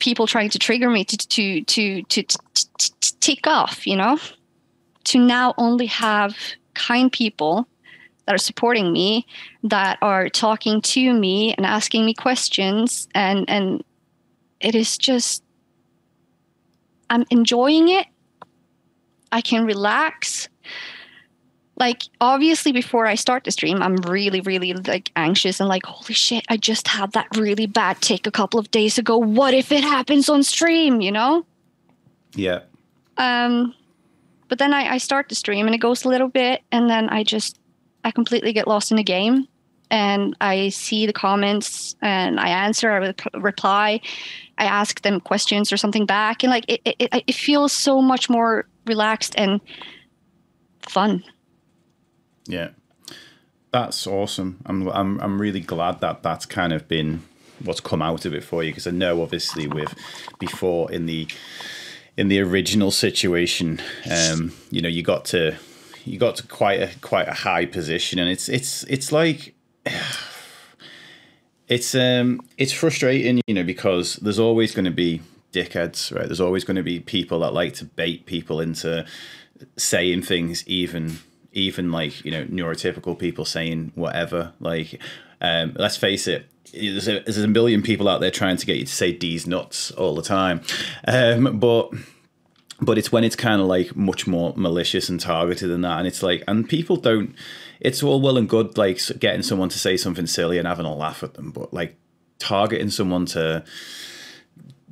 people trying to trigger me to tick off, you know, to now only have kind people that are supporting me, that are talking to me and asking me questions. And it is just, I'm enjoying it. I can relax. Like, obviously, before I start the stream, I'm really, really, like, anxious and like, holy shit, I just had that really bad tick a couple of days ago. What if it happens on stream, you know? Yeah. But then I start the stream and it goes a little bit, and then I completely get lost in the game, and I see the comments and I answer, I reply, I ask them questions or something back. And like, it feels so much more relaxed and fun. Yeah. That's awesome. I'm really glad that that's kind of been what's come out of it for you. Cause I know obviously with before in the original situation, you know, you got to quite a high position, and it's like it's frustrating, you know, because there's always going to be dickheads, right? There's always going to be people that like to bait people into saying things, even like, you know, neurotypical people saying whatever. Like, let's face it, there's a million people out there trying to get you to say D's nuts all the time, But it's when it's kind of like much more malicious and targeted than that. And it's like, and people don't, it's all well and good, like, getting someone to say something silly and having a laugh at them, but, like, targeting someone to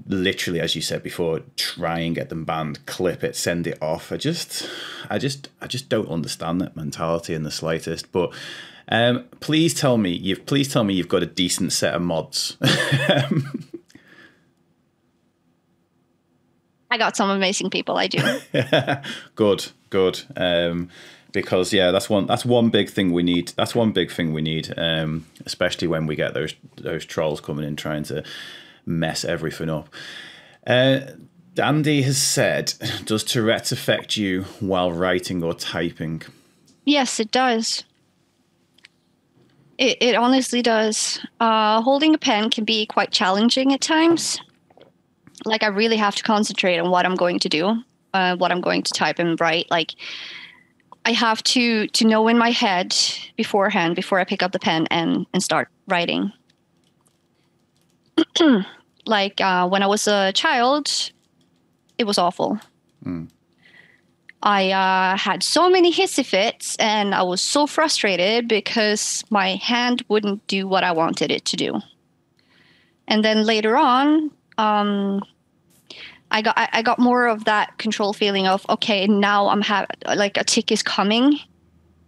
literally, as you said before, try and get them banned, clip it, send it off. I just don't understand that mentality in the slightest. But please tell me you've got a decent set of mods. I got some amazing people. I do. Good, good. Because yeah, that's one big thing we need. That's one big thing we need, especially when we get those trolls coming in trying to mess everything up. Andy has said, "Does Tourette's affect you while writing or typing?" Yes, it does. It honestly does. Holding a pen can be quite challenging at times. Like, I really have to concentrate on what I'm going to do, what I'm going to type and write. Like, I have to know in my head beforehand, before I pick up the pen and start writing. Like, when I was a child, it was awful. Mm. I had so many hissy fits, and I was so frustrated because my hand wouldn't do what I wanted it to do. And then later on, I got more of that control feeling of, okay, now I'm like a tick is coming,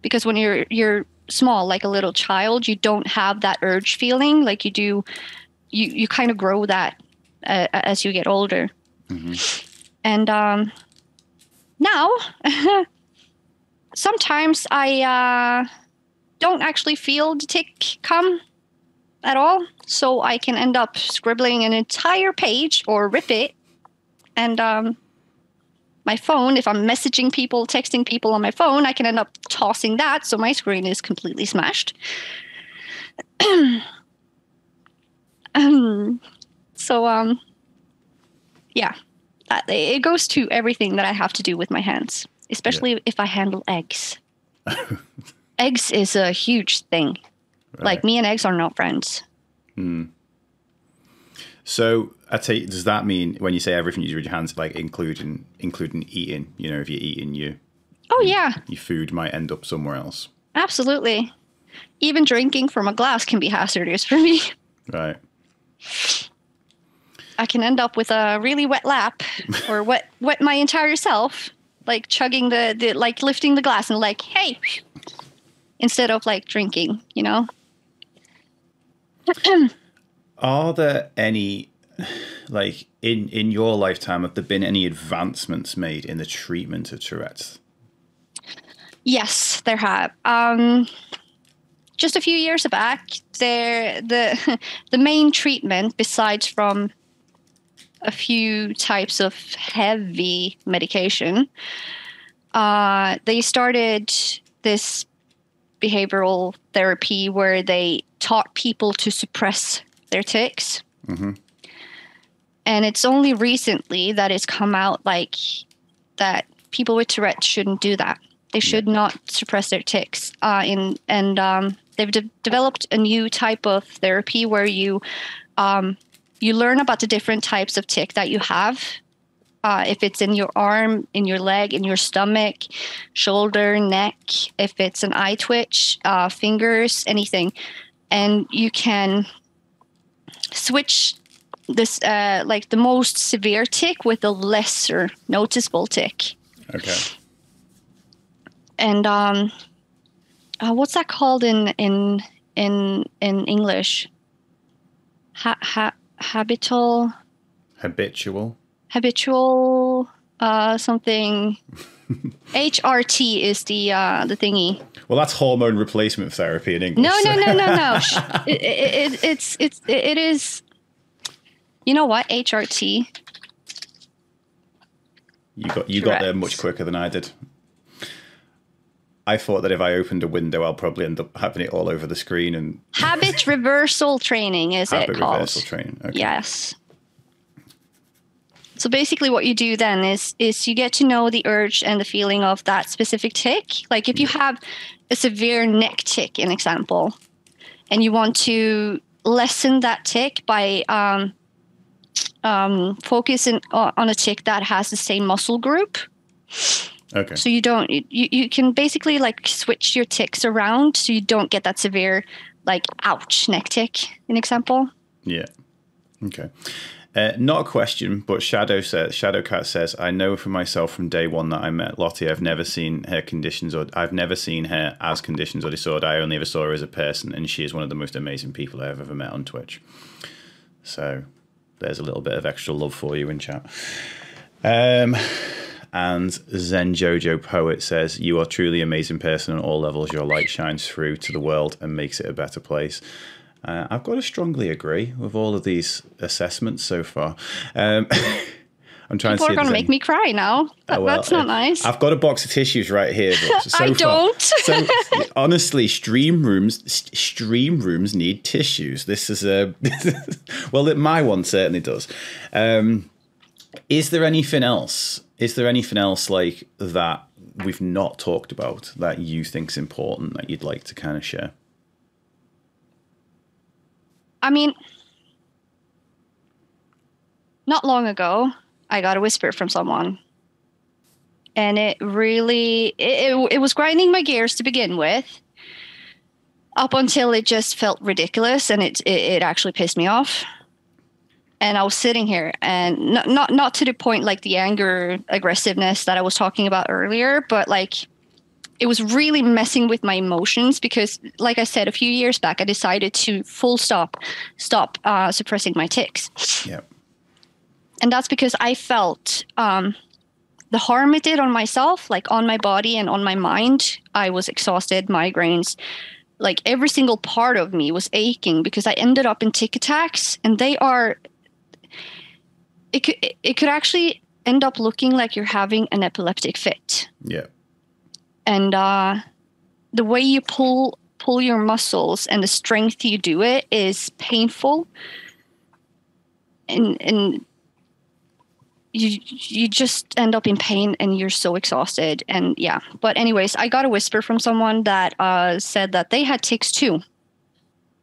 because when you're small, like a little child, you don't have that urge feeling like you do. You kind of grow that as you get older. Mm-hmm. And now sometimes I don't actually feel the tick come at all, so I can end up scribbling an entire page or rip it. And my phone, if I'm messaging people, texting people on my phone, I can end up tossing that, so my screen is completely smashed. Yeah, it goes to everything that I have to do with my hands, especially if I handle eggs. Eggs is a huge thing. Right. Like, me and eggs are not friends. Mm. So I'd say, does that mean when you say everything you do with your hands, like including eating? You know, if you're eating, your food might end up somewhere else. Absolutely. Even drinking from a glass can be hazardous for me. Right. I can end up with a really wet lap, or wet my entire self, like chugging the like lifting the glass and like, hey, instead of like drinking, you know. Are there any, like, in your lifetime, have there been any advancements made in the treatment of Tourette's? Yes, there have. Just a few years back, the main treatment, besides from a few types of heavy medication, they started this behavioral therapy where they taught people to suppress their tics. Mm-hmm. And it's only recently that it's come out, like, that people with Tourette's shouldn't do that. They should not suppress their tics. They've developed a new type of therapy where you learn about the different types of tic that you have. If it's in your arm, in your leg, in your stomach, shoulder, neck, if it's an eye twitch, fingers, anything. And you can switch this, like, the most severe tic with a lesser noticeable tic. Okay. And what's that called in English? Habitual something. HRT is the thingy. Well, that's hormone replacement therapy in English. No. It is. You know what? HRT. You got there much quicker than I did. I thought that if I opened a window, I'll probably end up having it all over the screen. And habit reversal training is it called? Habit reversal training. Okay. Yes. So basically, what you do then is you get to know the urge and the feeling of that specific tic. Like, if you have a severe neck tic, in example, and you want to lessen that tic by focusing on a tic that has the same muscle group. Okay. So you don't, you can basically like switch your tics around so you don't get that severe, like, ouch, neck tick, an example. Yeah. Okay. Not a question, but Shadowcat says, I know for myself from day one that I met Lottie, I've never seen her conditions, or I've never seen her as conditions or disorder. I only ever saw her as a person, and she is one of the most amazing people I have ever met on Twitch. So there's a little bit of extra love for you in chat. And Zen Jojo Poet says, you are truly an amazing person on all levels. Your light shines through to the world and makes it a better place. I've got to strongly agree with all of these assessments so far. I'm trying People to see are going to make me cry now. That's not nice. I've got a box of tissues right here. But so I don't. So, honestly, stream rooms need tissues. This is a well, my one certainly does. Is there anything else? Is there anything else like that we've not talked about that you think's important that you'd like to kind of share? I mean, not long ago, I got a whisper from someone, and it really, it was grinding my gears to begin with, up until it just felt ridiculous, and it actually pissed me off. And I was sitting here, and not to the point like the anger, aggressiveness that I was talking about earlier, but like, it was really messing with my emotions because, like I said, a few years back, I decided to stop suppressing my tics. Yep. And that's because I felt the harm it did on myself, like on my body and on my mind. I was exhausted, migraines, like every single part of me was aching because I ended up in tic attacks, and they are, it could actually end up looking like you're having an epileptic fit. Yeah. And the way you pull your muscles and the strength you do it is painful, and you just end up in pain, and you're so exhausted. And yeah, but anyways, I got a whisper from someone that said that they had tics too, and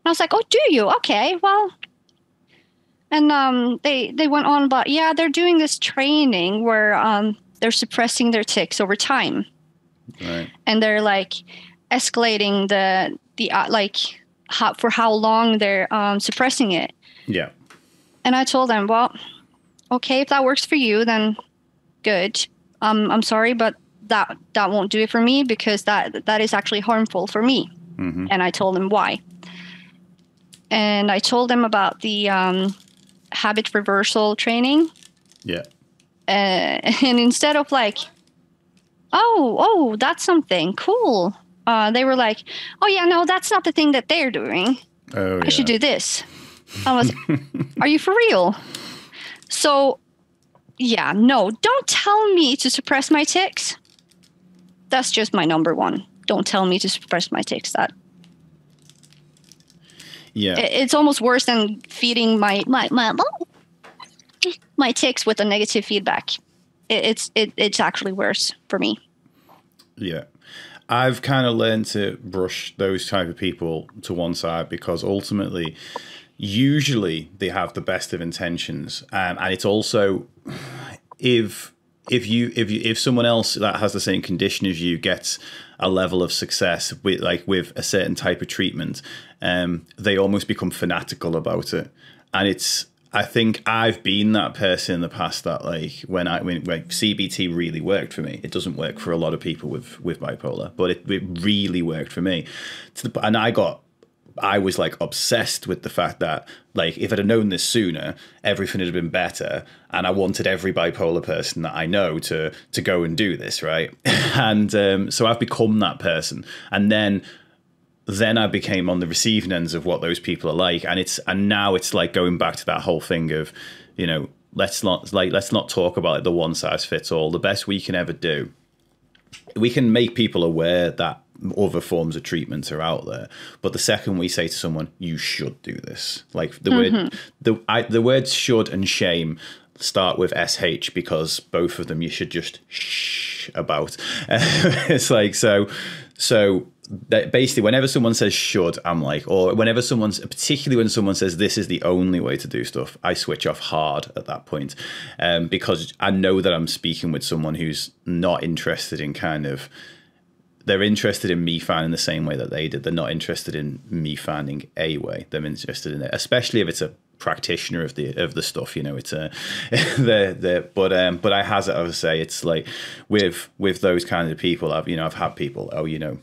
I was like, oh, do you? Okay, well. And they went on about, yeah, they're doing this training where they're suppressing their tics over time. Right. And they're like escalating the like for how long they're suppressing it. Yeah. And I told them, well, okay, if that works for you, then good. I'm sorry, but that won't do it for me because that is actually harmful for me. Mm-hmm. And I told them why. And I told them about the habit reversal training. Yeah. And instead of like, oh, that's something cool. They were like, oh, yeah, no, that's not the thing that they're doing. Oh, I should do this. I was like, are you for real? So, yeah, no, don't tell me to suppress my tics. That's just my number one. Don't tell me to suppress my tics. That. Yeah, it's almost worse than feeding my tics with a negative feedback. It's actually worse for me. Yeah. I've kind of learned to brush those type of people to one side because ultimately, usually they have the best of intentions. And it's also if someone else that has the same condition as you gets a level of success with a certain type of treatment, they almost become fanatical about it. And it's, I think I've been that person in the past that like when CBT really worked for me. It doesn't work for a lot of people with bipolar, but it really worked for me. And I was like obsessed with the fact that like if I'd have known this sooner, everything would have been better. And I wanted every bipolar person that I know to go and do this, right? And so I've become that person. And then I became on the receiving ends of what those people are like, and now it's like going back to that whole thing of, you know, let's not talk about it, the one size fits all. The best we can ever do, we can make people aware that other forms of treatments are out there, but the second we say to someone, you should do this, like the word the words should and shame start with SH because both of them you should just shh about. It's like so. basically whenever someone says should, I'm like, or whenever someone's, particularly when someone says this is the only way to do stuff, I switch off hard at that point, because I know that I'm speaking with someone who's not interested in kind of, they're interested in me finding the same way that they did. They're not interested in me finding a way. They're interested in it, especially if it's a practitioner of the stuff, you know. It's a but I would say it's like with those kind of people, I've had people, oh, you know,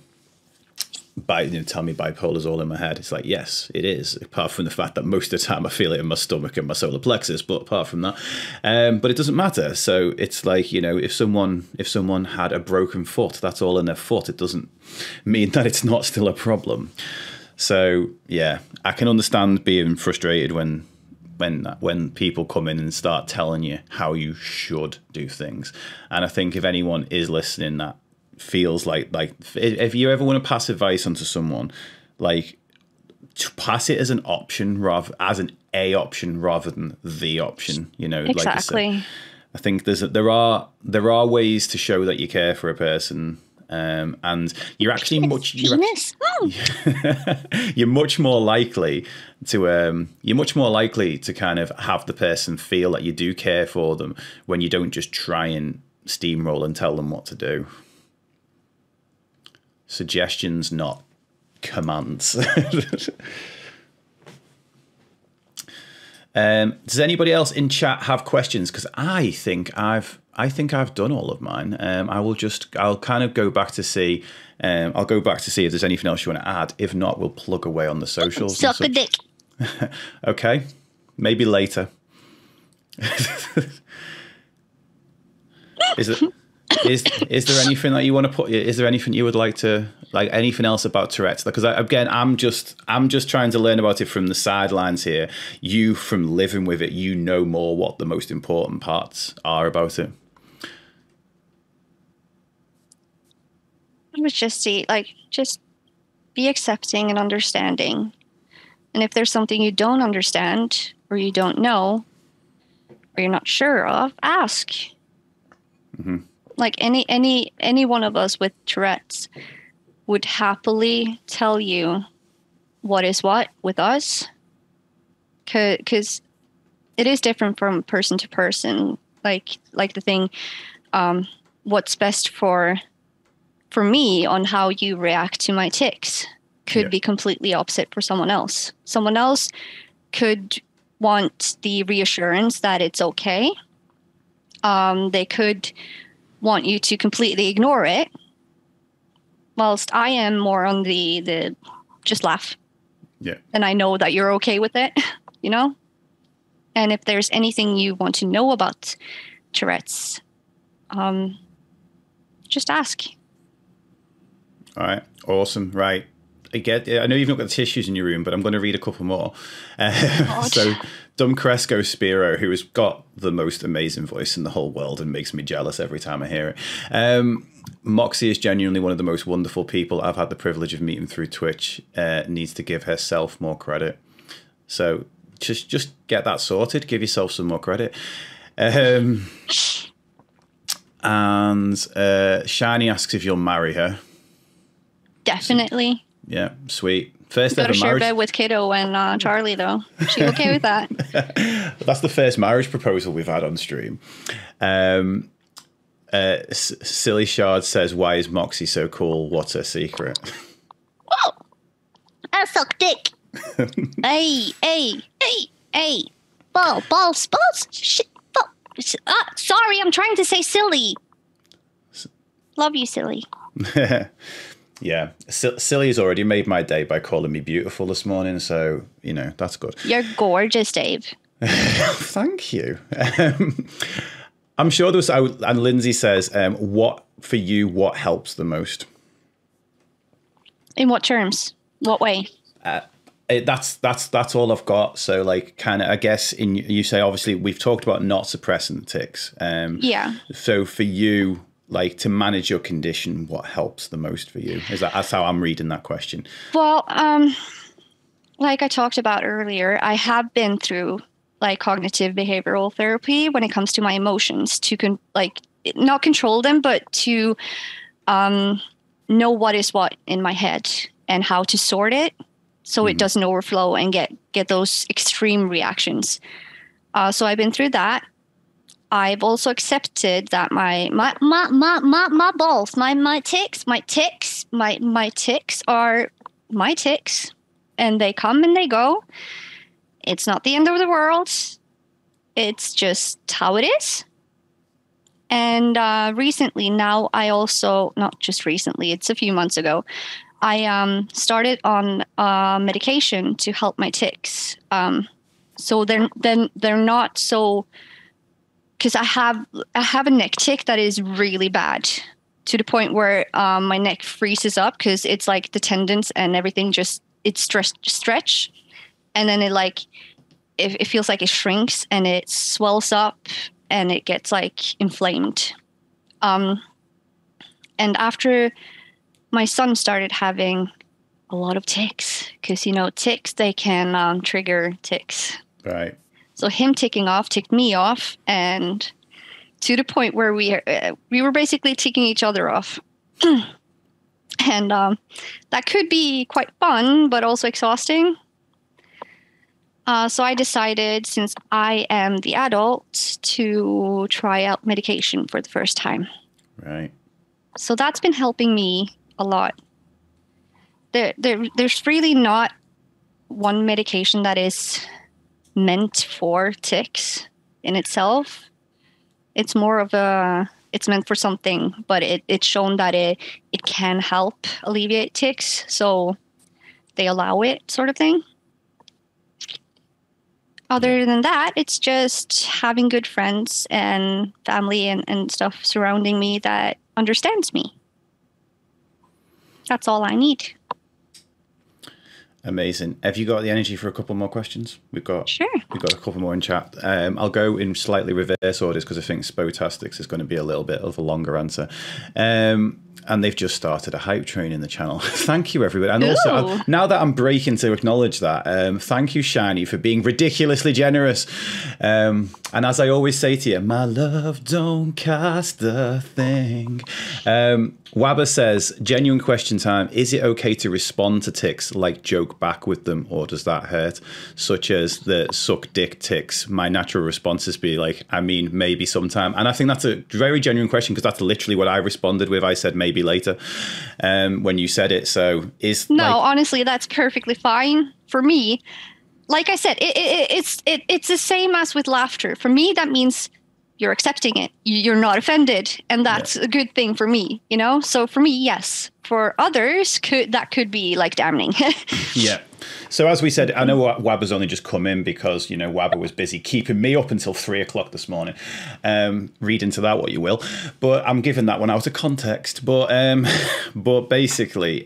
tell me bipolar's all in my head. It's like, yes, it is, apart from the fact that most of the time I feel it in my stomach and my solar plexus, but apart from that, but it doesn't matter. So it's like, you know, if someone had a broken foot, that's all in their foot. It doesn't mean that it's not still a problem. So yeah, I can understand being frustrated when people come in and start telling you how you should do things. And I think if anyone is listening that feels like if you ever want to pass advice onto someone, like, to pass it as an option rather as an option rather than the option, you know. Exactly. Like I said, I think there are ways to show that you care for a person, and you're actually much more likely to kind of have the person feel that you do care for them when you don't just try and steamroll and tell them what to do. Suggestions, not commands. Does anybody else in chat have questions? Because I think I've done all of mine. I'll kind of go back to see. I'll go back to see if there's anything else you want to add. If not, we'll plug away on the socials. Suck a dick. Okay, maybe later. Is there anything that you want to put? Is there anything you would like to, like, anything else about Tourette's? Because again, I'm just trying to learn about it from the sidelines here. You, from living with it, you know more what the most important parts are about it. I would just say, like, just be accepting and understanding. And if there's something you don't understand or you don't know or you're not sure of, ask. Mm-hmm. Like any one of us with Tourette's would happily tell you what is what with us, because it is different from person to person. Like the thing, what's best for me on how you react to my tics could be completely opposite for someone else. Someone else could want the reassurance that it's okay. They could want you to completely ignore it, whilst I am more on the just laugh. Yeah. And I know that you're okay with it, you know? And if there's anything you want to know about Tourette's, just ask. All right. Awesome. Right. I know you've not got tissues in your room, but I'm going to read a couple more. So Dom Cresco Spiro, who has got the most amazing voice in the whole world and makes me jealous every time I hear it. Moxie is genuinely one of the most wonderful people I've had the privilege of meeting through Twitch. Needs to give herself more credit. So just get that sorted. Give yourself some more credit. And Shiny asks if you'll marry her. Definitely. Yeah, sweet. First ever marriage. Got to share bed with Kiddo and Charlie, though. She okay with that? That's the first marriage proposal we've had on stream. Silly Shard says, "Why is Moxie so cool? What's her secret?" Whoa! I suck dick. Hey, hey, hey, hey! Balls! Shit! Balls. Sorry, I'm trying to say silly. Love you, silly. Yeah, Silly's already made my day by calling me beautiful this morning, so, you know, that's good. You're gorgeous, Dave. Thank you. I'm sure there was, and Lindsay says, what helps the most? In what terms? What way? That's all I've got. So, like, kind of, I guess, you say, obviously, we've talked about not suppressing the tics. Yeah. So for you, like, to manage your condition, what helps the most for you? That's how I'm reading that question. Well, like I talked about earlier, I have been through, like, cognitive behavioral therapy when it comes to my emotions, to not control them, but to know what is what in my head and how to sort it so it doesn't overflow and get those extreme reactions. So I've been through that. I've also accepted that my balls, my ticks are my ticks, and they come and they go. It's not the end of the world. It's just how it is. And recently now, I also, not just recently, it's a few months ago, I started on medication to help my tics. So they're not so, because I have a neck tic that is really bad to the point where my neck freezes up because it's like the tendons and everything just, it's stretch. And then it like, it feels like it shrinks and it swells up and it gets like inflamed. And after my son started having a lot of tics, because, you know, tics, they can trigger tics. Right. So him ticking off ticked me off, and to the point where we were basically ticking each other off. And that could be quite fun, but also exhausting. So I decided, since I am the adult, to try out medication for the first time. Right. So that's been helping me a lot. There's really not one medication that is meant for tics in itself. It's more of a, it's meant for something, but it's shown that it can help alleviate tics. So they allow it, sort of thing. Other than that, it's just having good friends and family and stuff surrounding me that understands me. That's all I need. Amazing. Have you got the energy for a couple more questions? We've got a couple more in chat. I'll go in slightly reverse orders because I think Spotastics is going to be a little bit of a longer answer. And they've just started a hype train in the channel. Thank you, everyone. And also, now that I'm breaking to acknowledge that, thank you, Shiny, for being ridiculously generous. And as I always say to you, my love don't cost a thing. Wabba says, genuine question time. Is it okay to respond to tics, like joke back with them, or does that hurt? Such as the suck dick tics. My natural response is be like, I mean, maybe sometime. And I think that's a very genuine question because that's literally what I responded with. I said maybe later when you said it. So is no, like, honestly, that's perfectly fine for me. Like I said, it's the same as with laughter. For me, that means you're accepting it. You're not offended. And that's a good thing for me, you know? So for me, yes. For others, that could be like damning. Yeah. So as we said, I know Wabba's only just come in because, you know, Wabba was busy keeping me up until 3 o'clock this morning. Read into that what you will. But I'm giving that one out of context. But basically,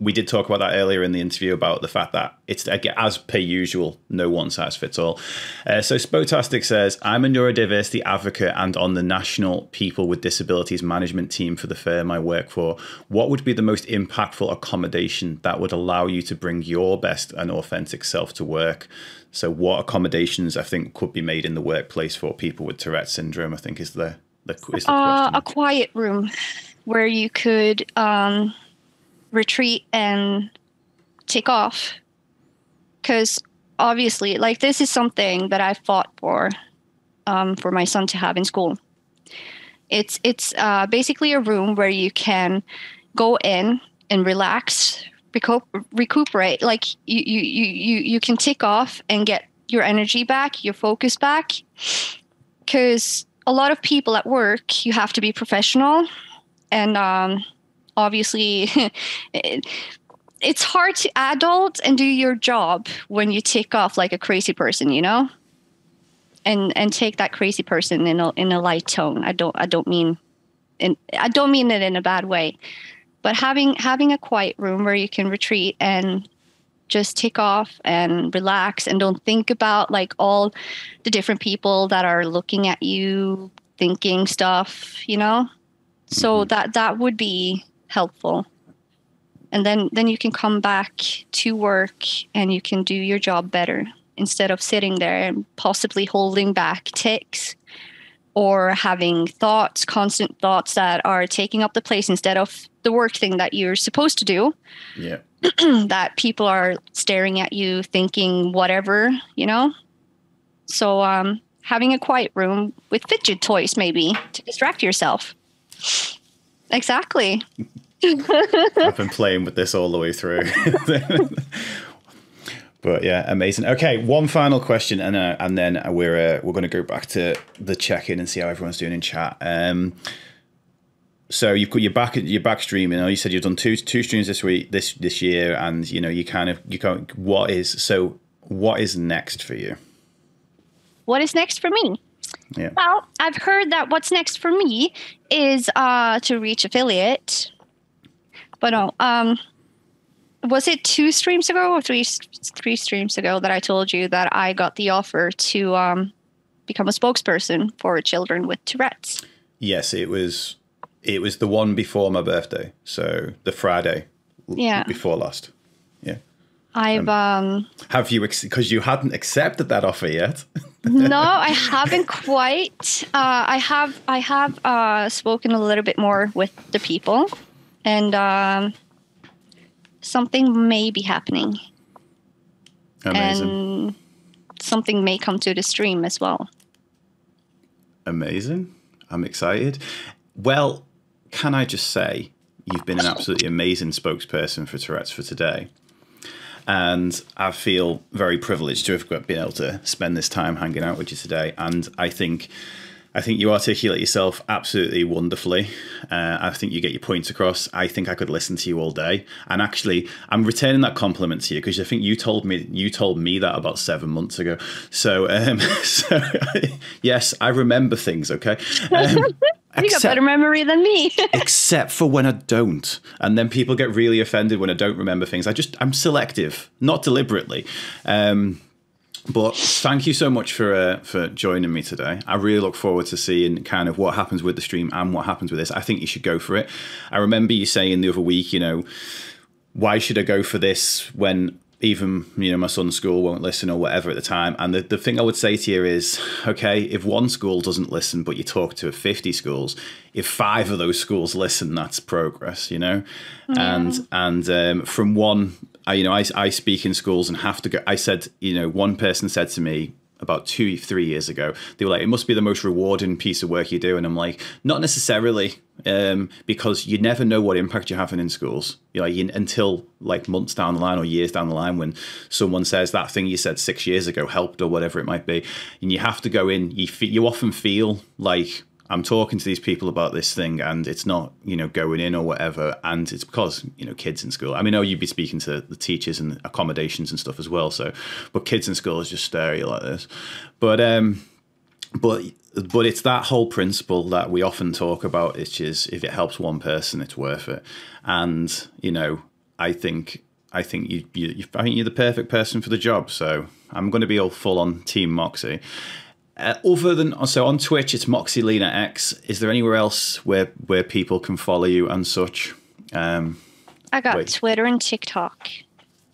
we did talk about that earlier in the interview about the fact that it's, as per usual, no one size fits all. So Spotastic says, I'm a neurodiversity advocate and on the National People with Disabilities Management Team for the firm I work for. What would be the most impactful accommodation that would allow you to bring your best and authentic self to work? So what accommodations I think could be made in the workplace for people with Tourette syndrome, I think is the question. A quiet room where you could retreat and take off. Because obviously, like, this is something that I fought for my son to have in school. It's basically a room where you can go in and relax, recuperate. Like you can tick off and get your energy back, your focus back. Because a lot of people at work, you have to be professional, and obviously, it's hard to adult and do your job when you tick off like a crazy person, you know. And take that crazy person in a light tone. I don't mean it in a bad way. But having a quiet room where you can retreat and just take off and relax and don't think about like all the different people that are looking at you, thinking stuff, you know? So that would be helpful. And then you can come back to work and you can do your job better instead of sitting there and possibly holding back tics or having thoughts, constant thoughts that are taking up the place instead of the work thing that you're supposed to do. Yeah. That people are staring at you, thinking whatever, you know. So having a quiet room with fidget toys, maybe, to distract yourself. Exactly. I've been playing with this all the way through. But yeah, amazing. Okay, one final question, and then we're going to go back to the check-in and see how everyone's doing in chat. So you've got you're back streaming. You said you've done two streams this week, this year, and you know you can't. What is next for you? What is next for me? Yeah. Well, I've heard that what's next for me is to reach affiliate, but no. Was it 2 streams ago or three streams ago that I told you that I got the offer to become a spokesperson for children with Tourette's? Yes, it was the one before my birthday, so the Friday before last. Yeah, I've have you, because you hadn't accepted that offer yet? No, I haven't quite. I have spoken a little bit more with the people, and. Something may be happening. Amazing. And something may come to the stream as well. Amazing. I'm excited. Well, can I just say you've been an absolutely amazing spokesperson for Tourette's for today. And I feel very privileged to have been able to spend this time hanging out with you today. And I think you articulate yourself absolutely wonderfully. I think you get your points across. I think I could listen to you all day. And actually, I'm returning that compliment to you because I think you told me that about 7 months ago. So, yes, I remember things, okay? You got better memory than me. Except for when I don't. And then people get really offended when I don't remember things. I'm selective, not deliberately. But thank you so much for joining me today. I really look forward to seeing kind of what happens with the stream and what happens with this. I think you should go for it. I remember you saying the other week, why should I go for this when even, my son's school won't listen or whatever at the time. And the thing I would say to you is, okay, if one school doesn't listen, but you talk to 50 schools, if 5 of those schools listen, that's progress, Yeah. And from one... I speak in schools and have to go. I said, one person said to me about 2-3 years ago, they were like, it must be the most rewarding piece of work you do. And I'm like, not necessarily, because you never know what impact you're having in schools, until like months down the line or years down the line, when someone says that thing you said 6 years ago helped or whatever it might be. And you have to go in, you often feel like, I'm talking to these people about this thing and it's not, going in or whatever. And it's because, kids in school, you'd be speaking to the teachers and accommodations and stuff as well. So, but kids in school is just stare at you like this. But it's that whole principle that we often talk about, which is if it helps one person, it's worth it. And, I think you're the perfect person for the job. So I'm going to be all full on Team Moxie. Other than, so on Twitch, it's Moxxilinax. Is there anywhere else where people can follow you and such? I got Twitter and TikTok.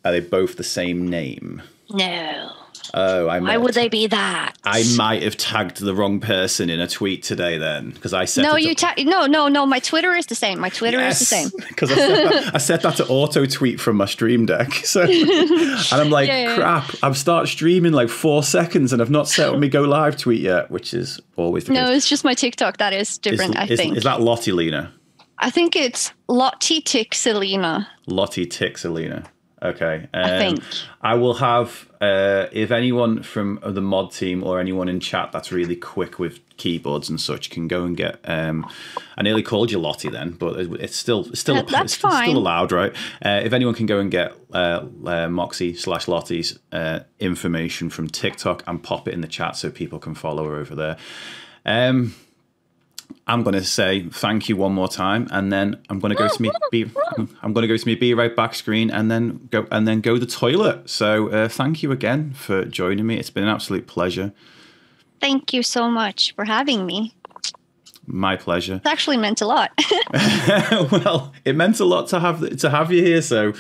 Are they both the same name? No. Oh, I might. Why would they be that? I might have tagged the wrong person in a tweet today then, because I said... No, you no, my Twitter is the same. My Twitter is the same. Because I set that to auto-tweet from my stream deck. So, and I'm like, crap, I've started streaming like 4 seconds and I've not set up my go live tweet yet, which is always the case. No, it's just my TikTok that is different, I think. Is that Lottietixelina? I think it's Lottietixelina. Lottietixelina. Okay. I think I will have if anyone from the mod team or anyone in chat that's really quick with keyboards and such can go and get. I nearly called you Lottie then, but it's still allowed, right? If anyone can go and get Moxie/Lottie's information from TikTok and pop it in the chat so people can follow her over there. I'm going to say thank you one more time, and then I'm going to go to me. I'm going to go to me. Be right back screen, and then go to the toilet. So thank you again for joining me. It's been an absolute pleasure. Thank you so much for having me. My pleasure. It actually meant a lot. Well, it meant a lot to have you here. So